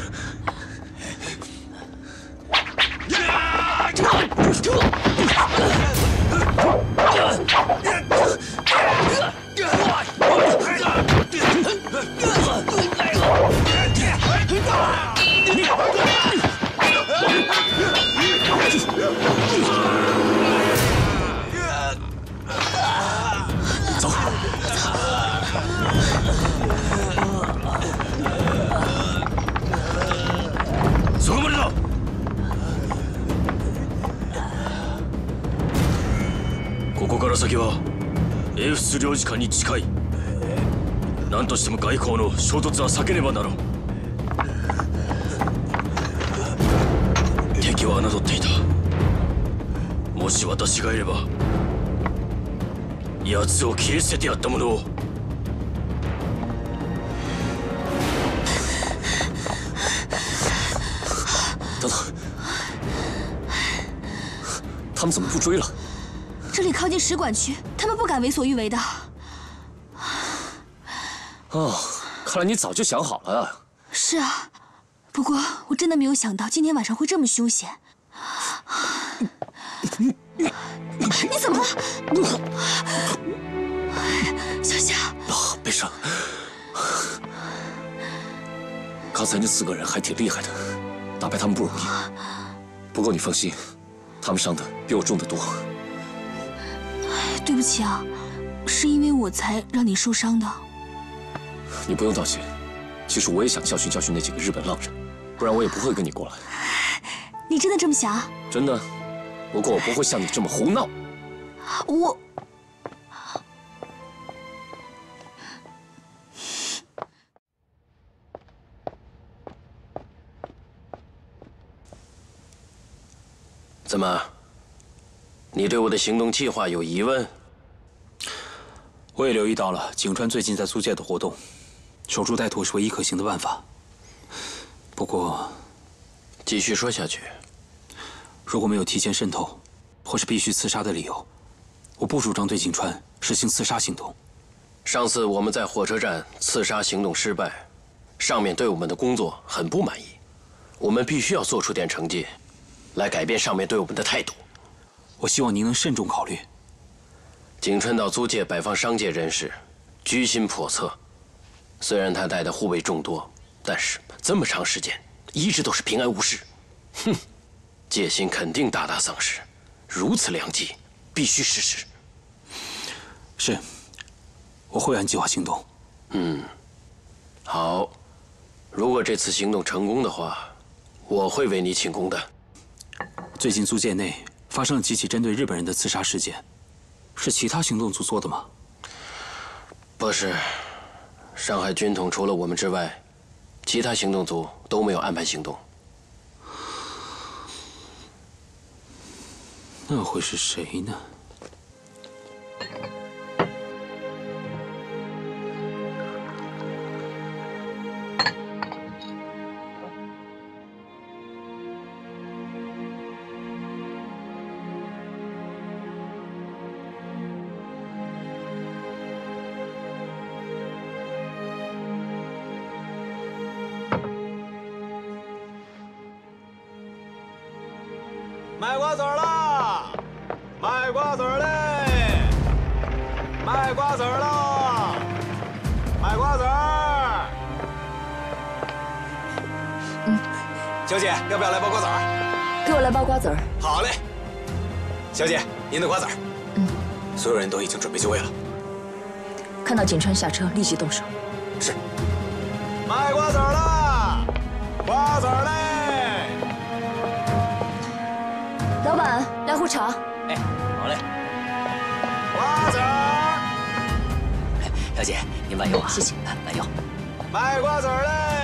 先は英仏領事館に近い。何としても外交の衝突は避けねばならん。敵は侮っていた。もし私がいれば奴を消え捨ててやったものを。等等，他们怎么不追了？ 这里靠近使馆区，他们不敢为所欲为的。哦，看来你早就想好了呀。是啊，不过我真的没有想到今天晚上会这么凶险。你怎么了？小夏。啊，没事。刚才那四个人还挺厉害的，打败他们不容易。不过你放心，他们伤的比我重得多。 对不起啊，是因为我才让你受伤的。你不用道歉，其实我也想教训教训那几个日本浪人，不然我也不会跟你过来。你真的这么想？真的，不过我不会像你这么胡闹。我。 怎么？ 你对我的行动计划有疑问？我也留意到了井川最近在租界的活动，守株待兔是唯一可行的办法。不过，继续说下去。如果没有提前渗透，或是必须刺杀的理由，我不主张对井川实行刺杀行动。上次我们在火车站刺杀行动失败，上面对我们的工作很不满意，我们必须要做出点成绩，来改变上面对我们的态度。 我希望您能慎重考虑。井川到租界摆放商界人士，居心叵测。虽然他带的护卫众多，但是这么长时间一直都是平安无事。哼，戒心肯定大大丧失。如此良机，必须实施。是，我会按计划行动。嗯，好。如果这次行动成功的话，我会为你庆功的。最近租界内 发生了几起针对日本人的刺杀事件，是其他行动组做的吗？不是，上海军统除了我们之外，其他行动组都没有安排行动。那会是谁呢？井川下车，立即动手。是。卖瓜子了，瓜子嘞！老板，来壶茶。哎，好嘞。瓜子。小姐，您慢用啊。谢谢，慢用。卖瓜子嘞！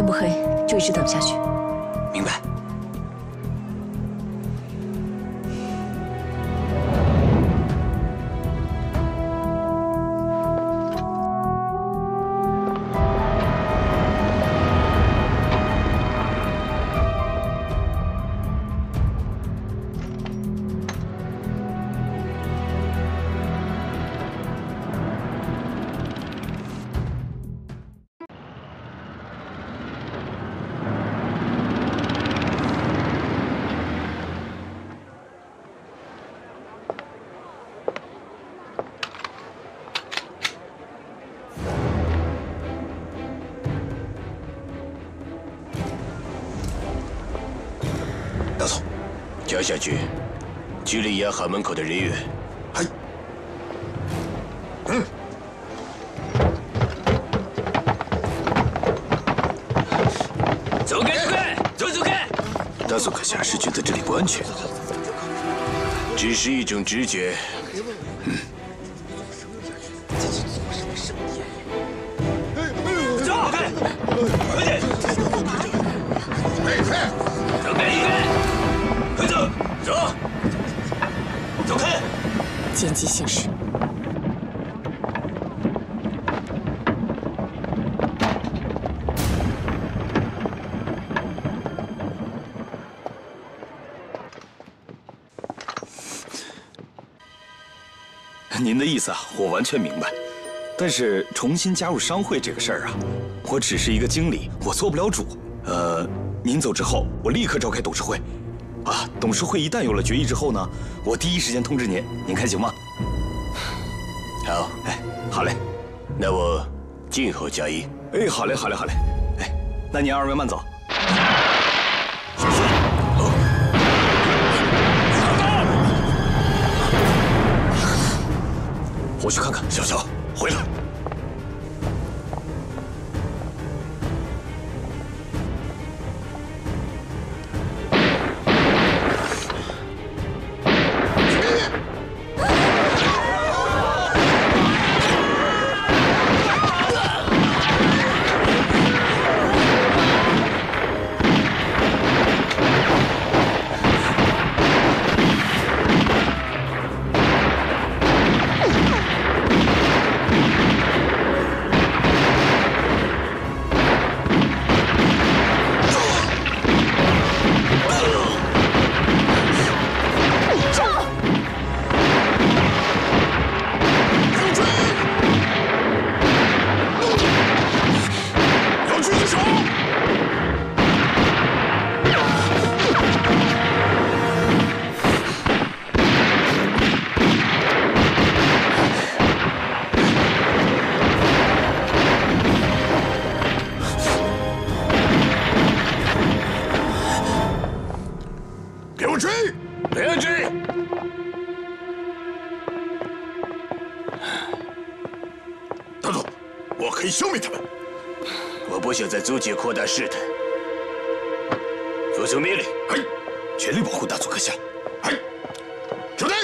天不黑就一直等下去。明白。押下去，拘留衙喊门口的人员。嗨。嗯。走开！走开！走开！大佐阁下是觉得这里不安全，只是一种直觉。嗯。走开！快点！走开！离开！ 走开！见机行事。您的意思啊，我完全明白。但是重新加入商会这个事儿啊，我只是一个经理，我做不了主。您走之后，我立刻召开董事会。 啊，董事会一旦有了决议之后呢，我第一时间通知您，您看行吗？好，哎，好嘞，那我静候佳音。哎，好嘞，好嘞，好嘞，哎，那您二位慢走。 我去看看，小乔，回来。 阻止扩大事态，服从命令，全力保护大佐阁下。收队。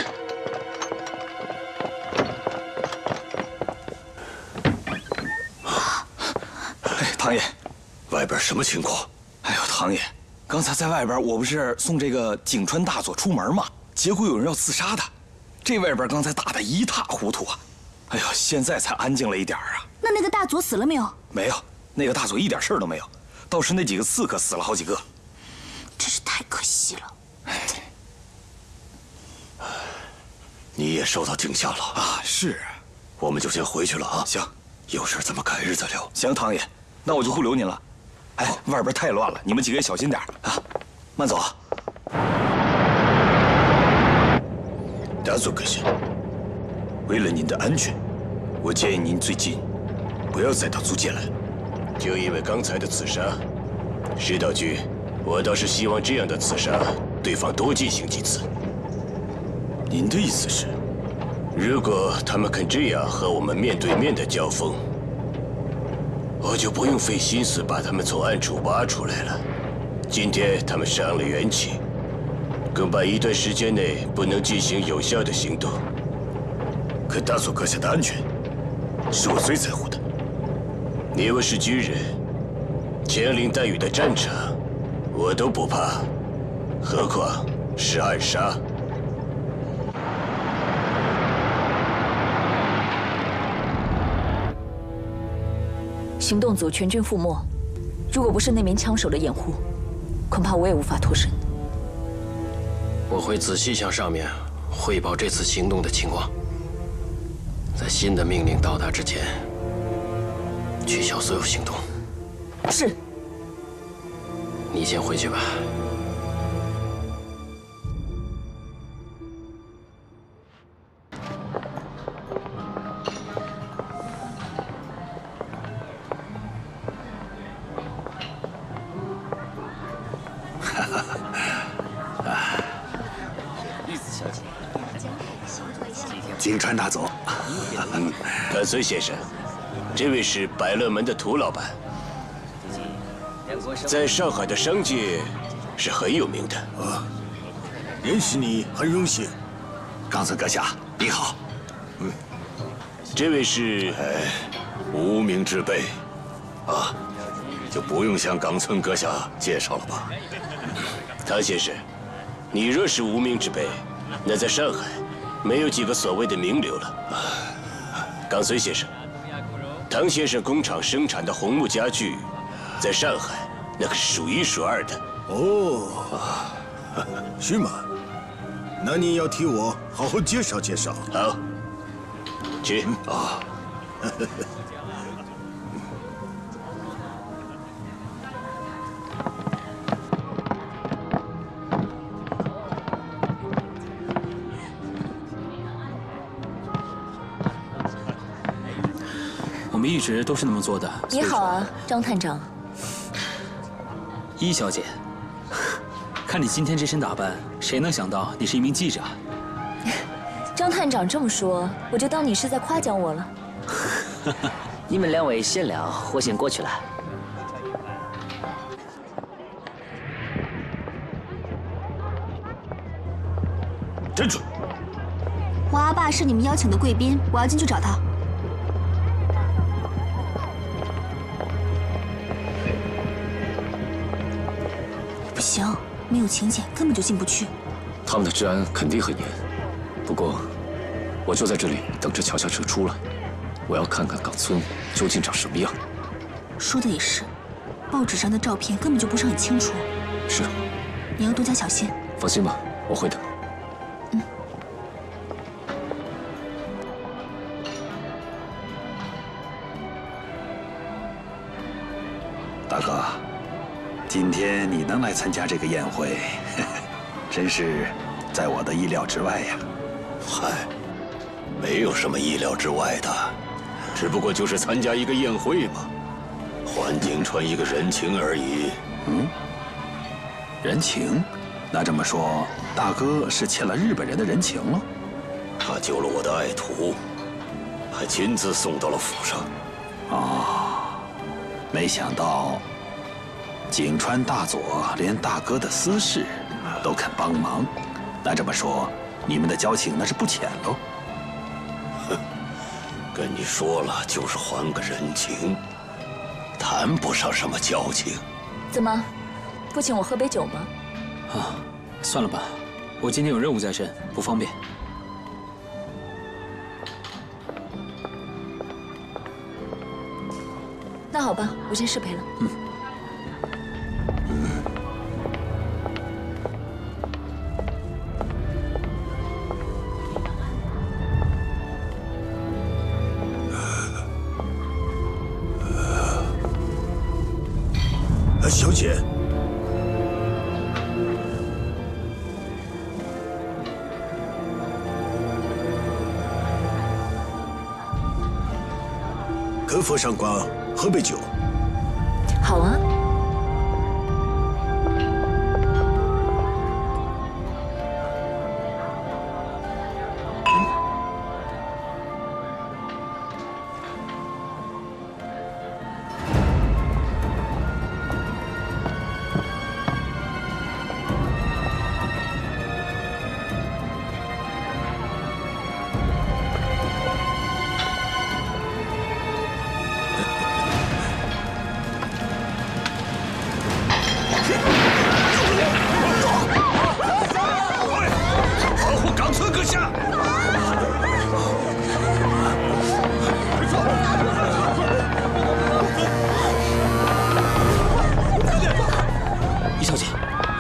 哎，唐爷，外边什么情况？哎呦，唐爷，刚才在外边，我不是送这个景川大佐出门吗？结果有人要刺杀他，这外边刚才打得一塌糊涂啊！哎呦，现在才安静了一点啊。那个大佐死了没有？没有。 那个大佐一点事儿都没有，倒是那几个刺客死了好几个，真是太可惜了。你也受到惊吓了啊？是，我们就先回去了啊。行，有事咱们改日再聊。行，唐爷，那我就不留您了。哎，外边太乱了，你们几个也小心点啊，慢走啊。大佐阁下，为了您的安全，我建议您最近不要再到租界来。 就因为刚才的刺杀，石岛君，我倒是希望这样的刺杀对方多进行几次。您的意思是，如果他们肯这样和我们面对面的交锋，我就不用费心思把他们从暗处挖出来了。今天他们伤了元气，恐怕一段时间内不能进行有效的行动。可大佐阁下的安全，是我最在乎的。 你又是军人，连林带雨的战场，我都不怕，何况是暗杀？行动组全军覆没，如果不是那名枪手的掩护，恐怕我也无法脱身。我会仔细向上面汇报这次行动的情况，在新的命令到达之前，取消所有行动。是。 你先回去吧。哈哈哈！啊，玉子小姐，井川大佐，葛村先生，这位是百乐门的涂老板。 在上海的商界是很有名的啊！认识你很荣幸，冈村阁下你好。嗯，这位是无名之辈啊，就不用向冈村阁下介绍了吧？唐先生，你若是无名之辈，那在上海没有几个所谓的名流了。冈村先生，唐先生工厂生产的红木家具，在上海。 那可是数一数二的哦，是吗？那你要替我好好介绍介绍。好，去啊！我们一直都是那么做的。你好啊，张探长。 伊小姐，看你今天这身打扮，谁能想到你是一名记者？张探长这么说，我就当你是在夸奖我了。你们两位先聊，我先过去了。站住！华阿爸是你们邀请的贵宾，我要进去找他。 行，没有请柬根本就进不去。他们的治安肯定很严，不过我就在这里等着瞧瞧车出来。我要看看冈村究竟长什么样。说的也是，报纸上的照片根本就不是很清楚。是，你要多加小心。放心吧，我会的。嗯。大哥。 今天你能来参加这个宴会，真是在我的意料之外呀！嗨，没有什么意料之外的，只不过就是参加一个宴会嘛，还井川一个人情而已。嗯，人情？那这么说，大哥是欠了日本人的人情了？他救了我的爱徒，还亲自送到了府上。哦，没想到。 井川大佐连大哥的私事都肯帮忙，那这么说，你们的交情那是不浅喽。哼，跟你说了就是还个人情，谈不上什么交情。怎么，不请我喝杯酒吗？啊，算了吧，我今天有任务在身，不方便。那好吧，我先失陪了。嗯。 小姐，可否上官喝杯酒？好啊。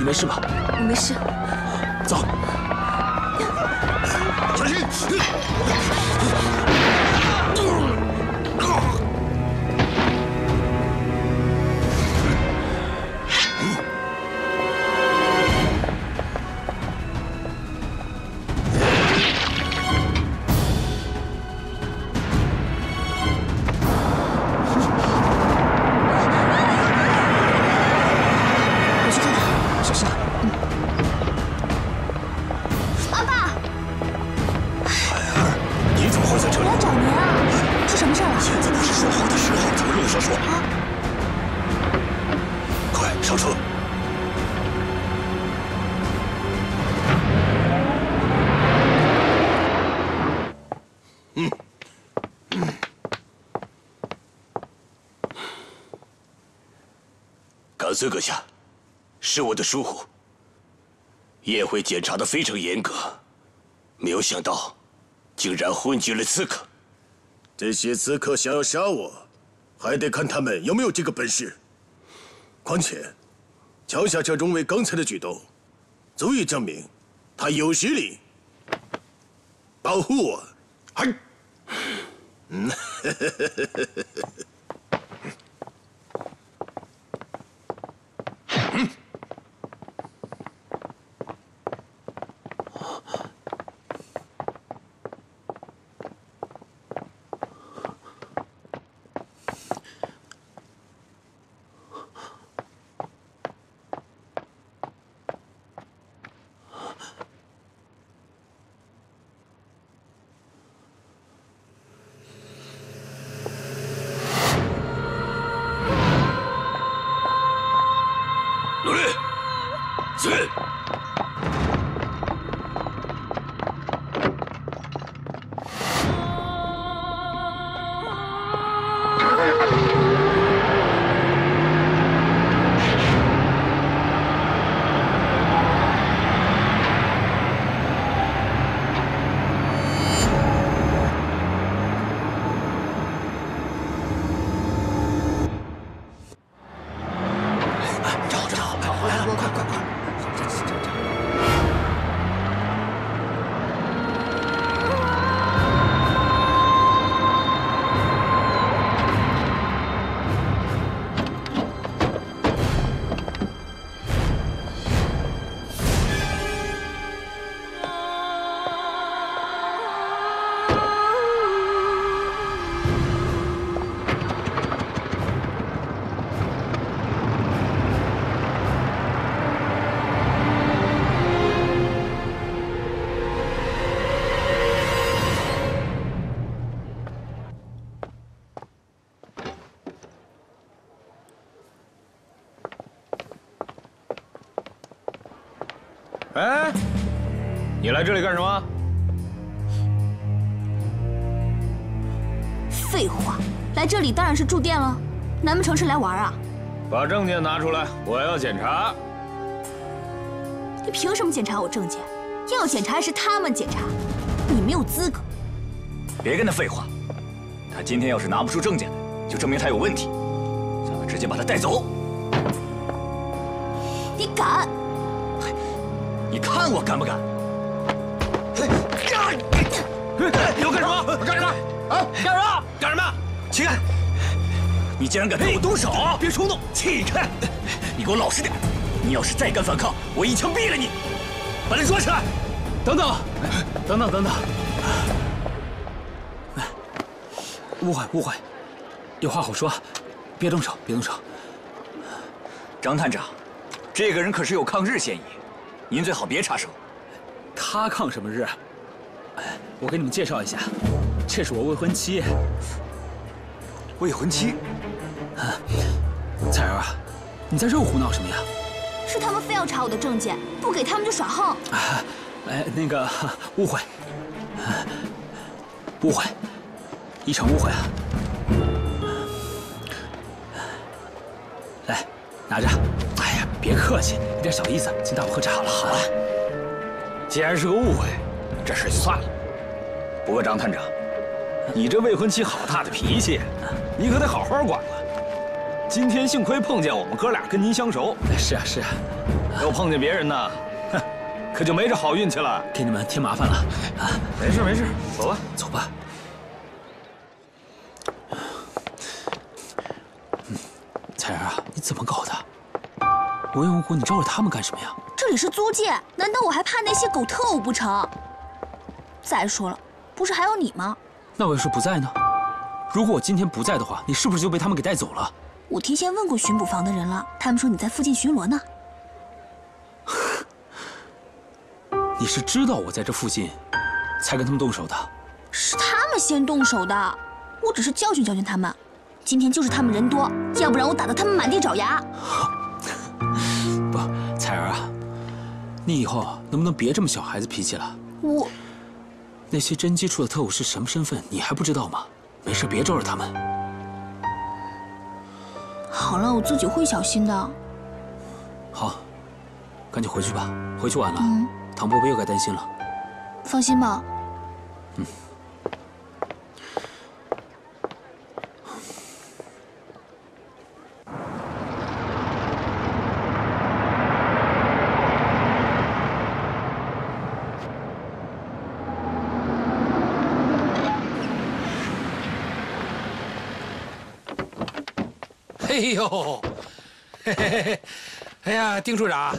没事吧？我没事。走。 孙阁下，是我的疏忽。宴会检查的非常严格，没有想到，竟然混进了刺客。这些刺客想要杀我，还得看他们有没有这个本事。况且，乔下车中尉刚才的举动，足以证明他有实力保护我。嘿，嗯。哎，你来这里干什么？废话，来这里当然是住店了，难不成是来玩啊？把证件拿出来，我要检查。你凭什么检查我证件？要检查还是他们检查？你没有资格。别跟他废话，他今天要是拿不出证件来，就证明他有问题。咱们直接把他带走。你敢？ 你看我敢不敢？你要干什么？干什么？啊！干什么？干什么？乞丐！你竟然敢对我动手！别冲动！乞丐！你给我老实点！你要是再敢反抗，我一枪毙了你！把他抓起来！等等，等等，等等！误会，误会，有话好说，别动手，别动手。张探长，这个人可是有抗日嫌疑。 您最好别插手，他抗什么日？我给你们介绍一下，这是我未婚妻。未婚妻？彩儿啊，你在这胡闹什么呀？是他们非要查我的证件，不给他们就耍横。哎，那个误会，误会，一场误会啊！来，拿着。 别客气，一点小意思，请大伙喝茶好了。好了，既然是个误会，这事就算了。不过张探长，你这未婚妻好大的脾气，你可得好好管了。今天幸亏碰见我们哥俩跟您相熟。是啊，是啊，要碰见别人呢，哼，可就没这好运气了，给你们添麻烦了。啊，没事没事，走吧，走吧。 彩儿啊，你怎么搞的？无缘无故你招惹他们干什么呀？这里是租界，难道我还怕那些狗特务不成？再说了，不是还有你吗？那我要是不在呢？如果我今天不在的话，你是不是就被他们给带走了？我提前问过巡捕房的人了，他们说你在附近巡逻呢。你是知道我在这附近，才跟他们动手的？是他们先动手的，我只是教训教训他们。 今天就是他们人多，要不然我打得他们满地找牙。不，彩儿啊，你以后能不能别这么小孩子脾气了？我那些真接触的特务是什么身份，你还不知道吗？没事，别招惹他们。好了，我自己会小心的。好，赶紧回去吧，回去晚了，唐伯伯又该担心了。放心吧。嗯。 哎呦，嘿嘿嘿！哎呀，丁处长，